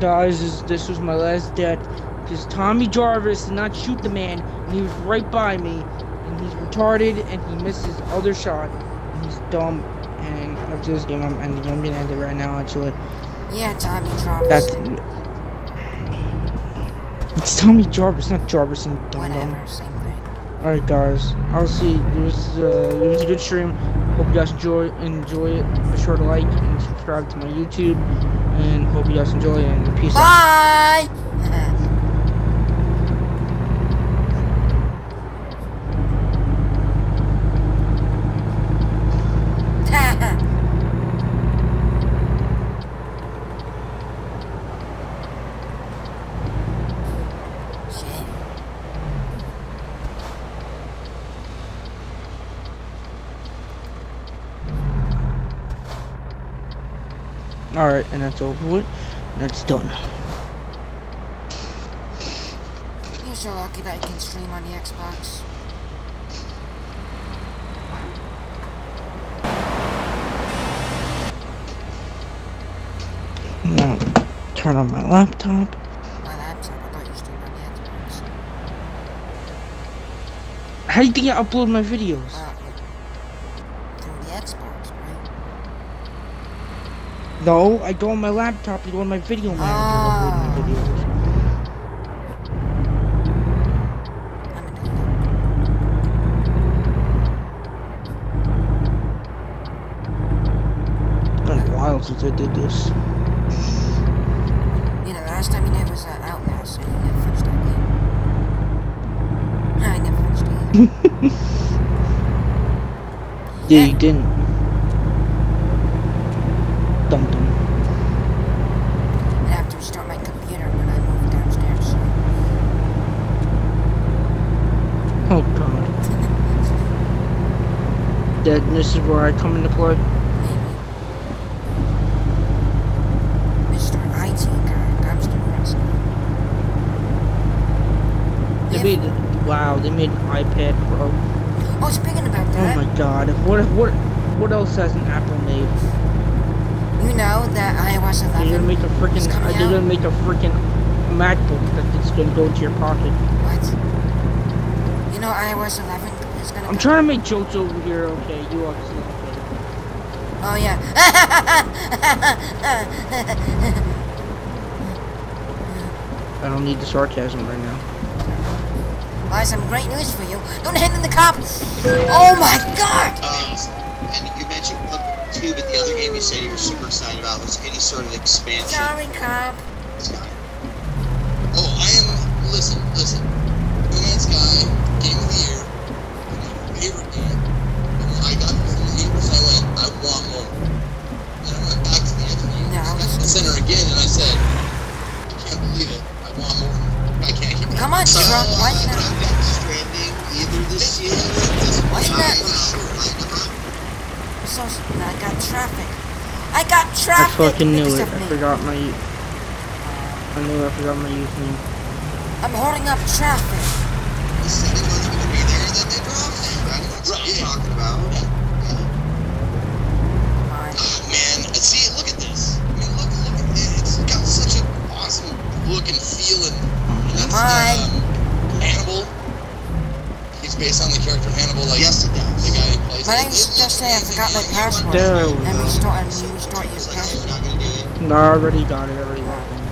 Guys, is this was my last death because Tommy Jarvis did not shoot the man, and he was right by me, and he's retarded, and he missed his other shot, and he's dumb. And after this game, I'm ending. I'm gonna end it right now, actually. Yeah, Tommy Jarvis. That's, it's Tommy Jarvis, not Jarvis and dumb. Whatever, same thing. All right, guys. I'll see. It was uh, it was a good stream. Hope you guys enjoy enjoy it. Be sure to like and subscribe to my YouTube. And hope you guys enjoy and peace out. Bye! Alright, and that's over with. That's done. You're so lucky that you can stream on the Xbox. Now, turn on my laptop. My laptop? I thought you streamed on the Xbox. How do you think I upload my videos? Uh, No, I go on my laptop to go on my video manager. Ah. My videos. It's been a while since I did this. You know, last time you did was uh, Outlast, and you never finished that game. I never finished it either. Yeah, you didn't. Something. I have to restart my computer when I move downstairs. Oh god. That, this is where I come into play. Mister I T comes to rescue. They made wow, they made an iPad Pro. Oh, speaking about that. Oh my god. What what what else has an Apple made? You know that iOS eleven. They're gonna make a freaking. They're gonna make a freaking MacBook that it's gonna go into your pocket. What? You know, iOS eleven is gonna. I'm trying to make jokes over here, okay? You are. Oh, yeah. I don't need the sarcasm right now. I have some great news for you. Don't hand in the cops! Oh my god! Um, and you mentioned too, but the other game you said you were super excited about was any sort of expansion. Sorry, cop. Sky. Oh, I am. Listen, listen. Command Sky. Game of the year, my favorite game, and when I got from the neighbors I went, I want more. And I went back to the engineer, no. I went to the center again, and I said, I can't believe it, I want more. I can't keep it. Come on, so, Jerome, why not? I'm not stranding either this year. Why not? I'm so sorry, I got traffic. I got traffic! I fucking knew it, I forgot my... I knew I forgot my username. I'm holding up traffic. They said it wasn't going to be there, then they dropped it. Right? That's what I'm talking about. Oh, man. See, look at this. I mean, look, look at it. It's got such an awesome look and feel. And that's the, um, Hannibal. He's based on the character Hannibal. Like, yes, it does. The guy who plays my name's just saying I forgot my password. Dude. And restart, and you restart your password. No, I already got it. I already got it.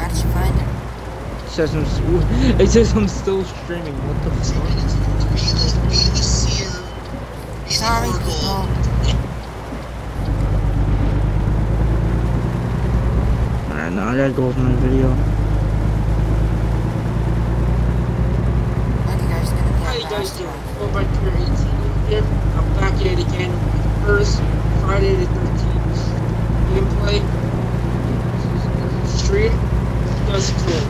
How did you find it? It says, I'm, it says I'm still streaming. What the fuck? Be the, be the seer. Be Sorry, the people. Alright, now I gotta go with my video. How you guys gonna be? How you guys doing? fallback pear twenty. I'm back at it again. First, Friday the thirteenth. Gameplay. Stream. That's cool.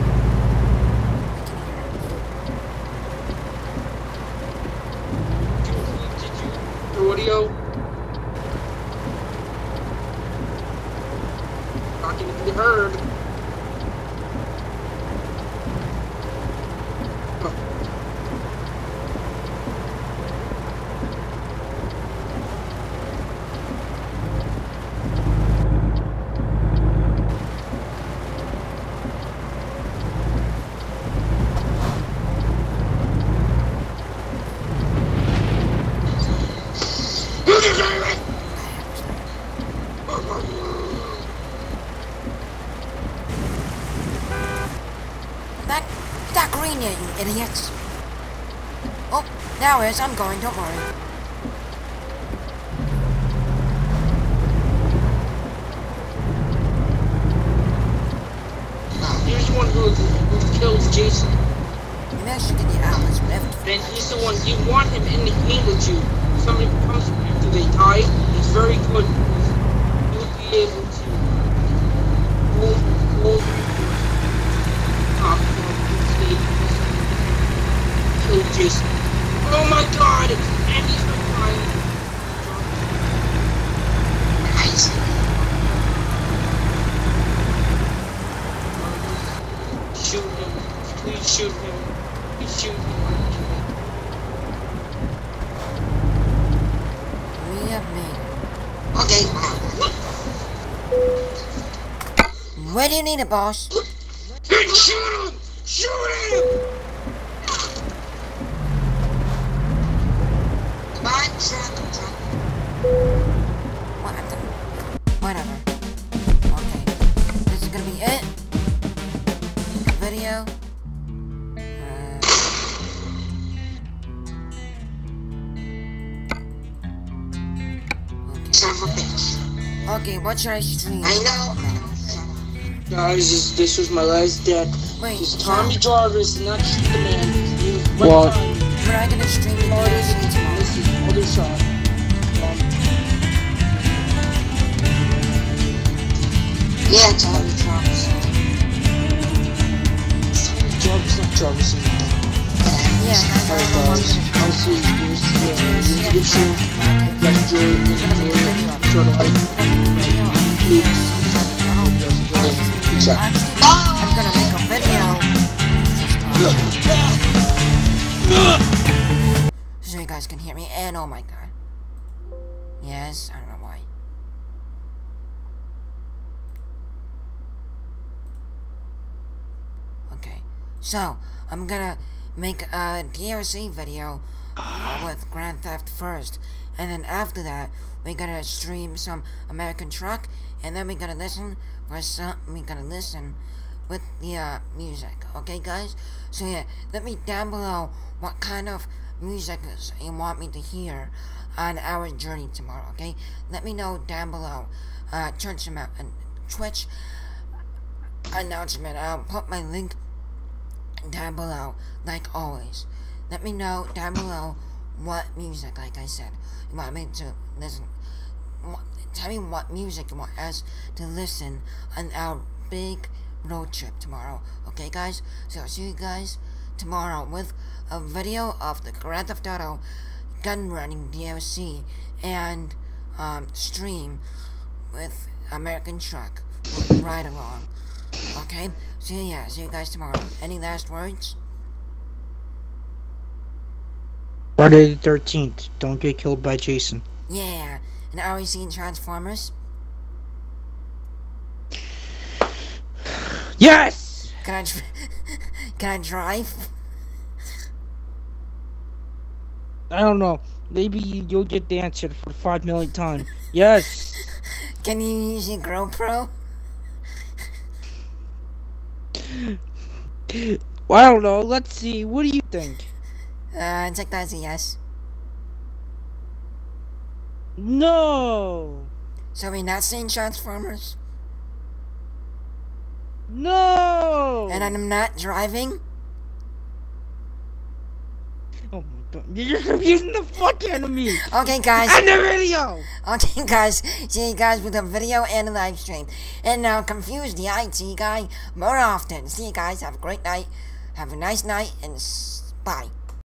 Audio. Not gonna be heard. Idiots. Oh, now is. I'm going, don't worry. Here's the one who, who kills Jason. You managed to get the Atlas left. Then he's the one, you want him in the game with you. Somebody comes after they die, he's very good. You'll be able to hold, hold, top. Jason. Oh my god! And he's not flying. Nice. Shoot him. Please shoot him. Please shoot him. We have made it. Okay. Where do you need a boss? Shoot him! Shoot him! Whatever. Whatever. Okay. This is gonna be it. Video. Uh, okay. Okay, what should I stream? I know. Guys, this, this was my last deck. Wait, it's Tommy Jarvis, not just the man. Well, we're not gonna stream the artist. Other side. Um, yeah, it's Tommy Jarvis. Jarvis, not Jarvis. Yeah, I'm gonna make a video so you guys can hear me, and oh my god. Yes, I don't know why. Okay, so I'm gonna make a D L C video uh, with Grand Theft first, and then after that we're gonna stream some American Truck, and then we're gonna listen for some we're gonna listen with the uh, music. Okay, guys. So yeah, let me down below what kind of music you want me to hear on our journey tomorrow. Okay, let me know down below. Uh, Twitch announcement. Twitch announcement. I'll put my link down below, like always. Let me know down below what music, like I said, you want me to listen. Tell me what music you want us to listen on our big road trip tomorrow. Okay, guys. So I'll see you guys tomorrow with a video of the Grand Theft Auto gun running D L C and um, stream with American Truck ride along. Okay. See ya. See you guys tomorrow. Any last words? Friday the thirteenth. Don't get killed by Jason. Yeah. And are we seeing Transformers? Yes. Can I? Dr can I drive? I don't know. Maybe you'll get the answer for five million times. Yes. Can you use your GoPro? Well, I don't know. Let's see. What do you think? Uh, it's like that's a yes. No. So we're not seeing Transformers? No. And I'm not driving? Oh my god. You're just abusing the fuck out of me. Okay, guys. And the video. Okay, guys. See you guys with a video and a live stream. And now, confuse the I T guy more often. See you guys. Have a great night. Have a nice night. And bye.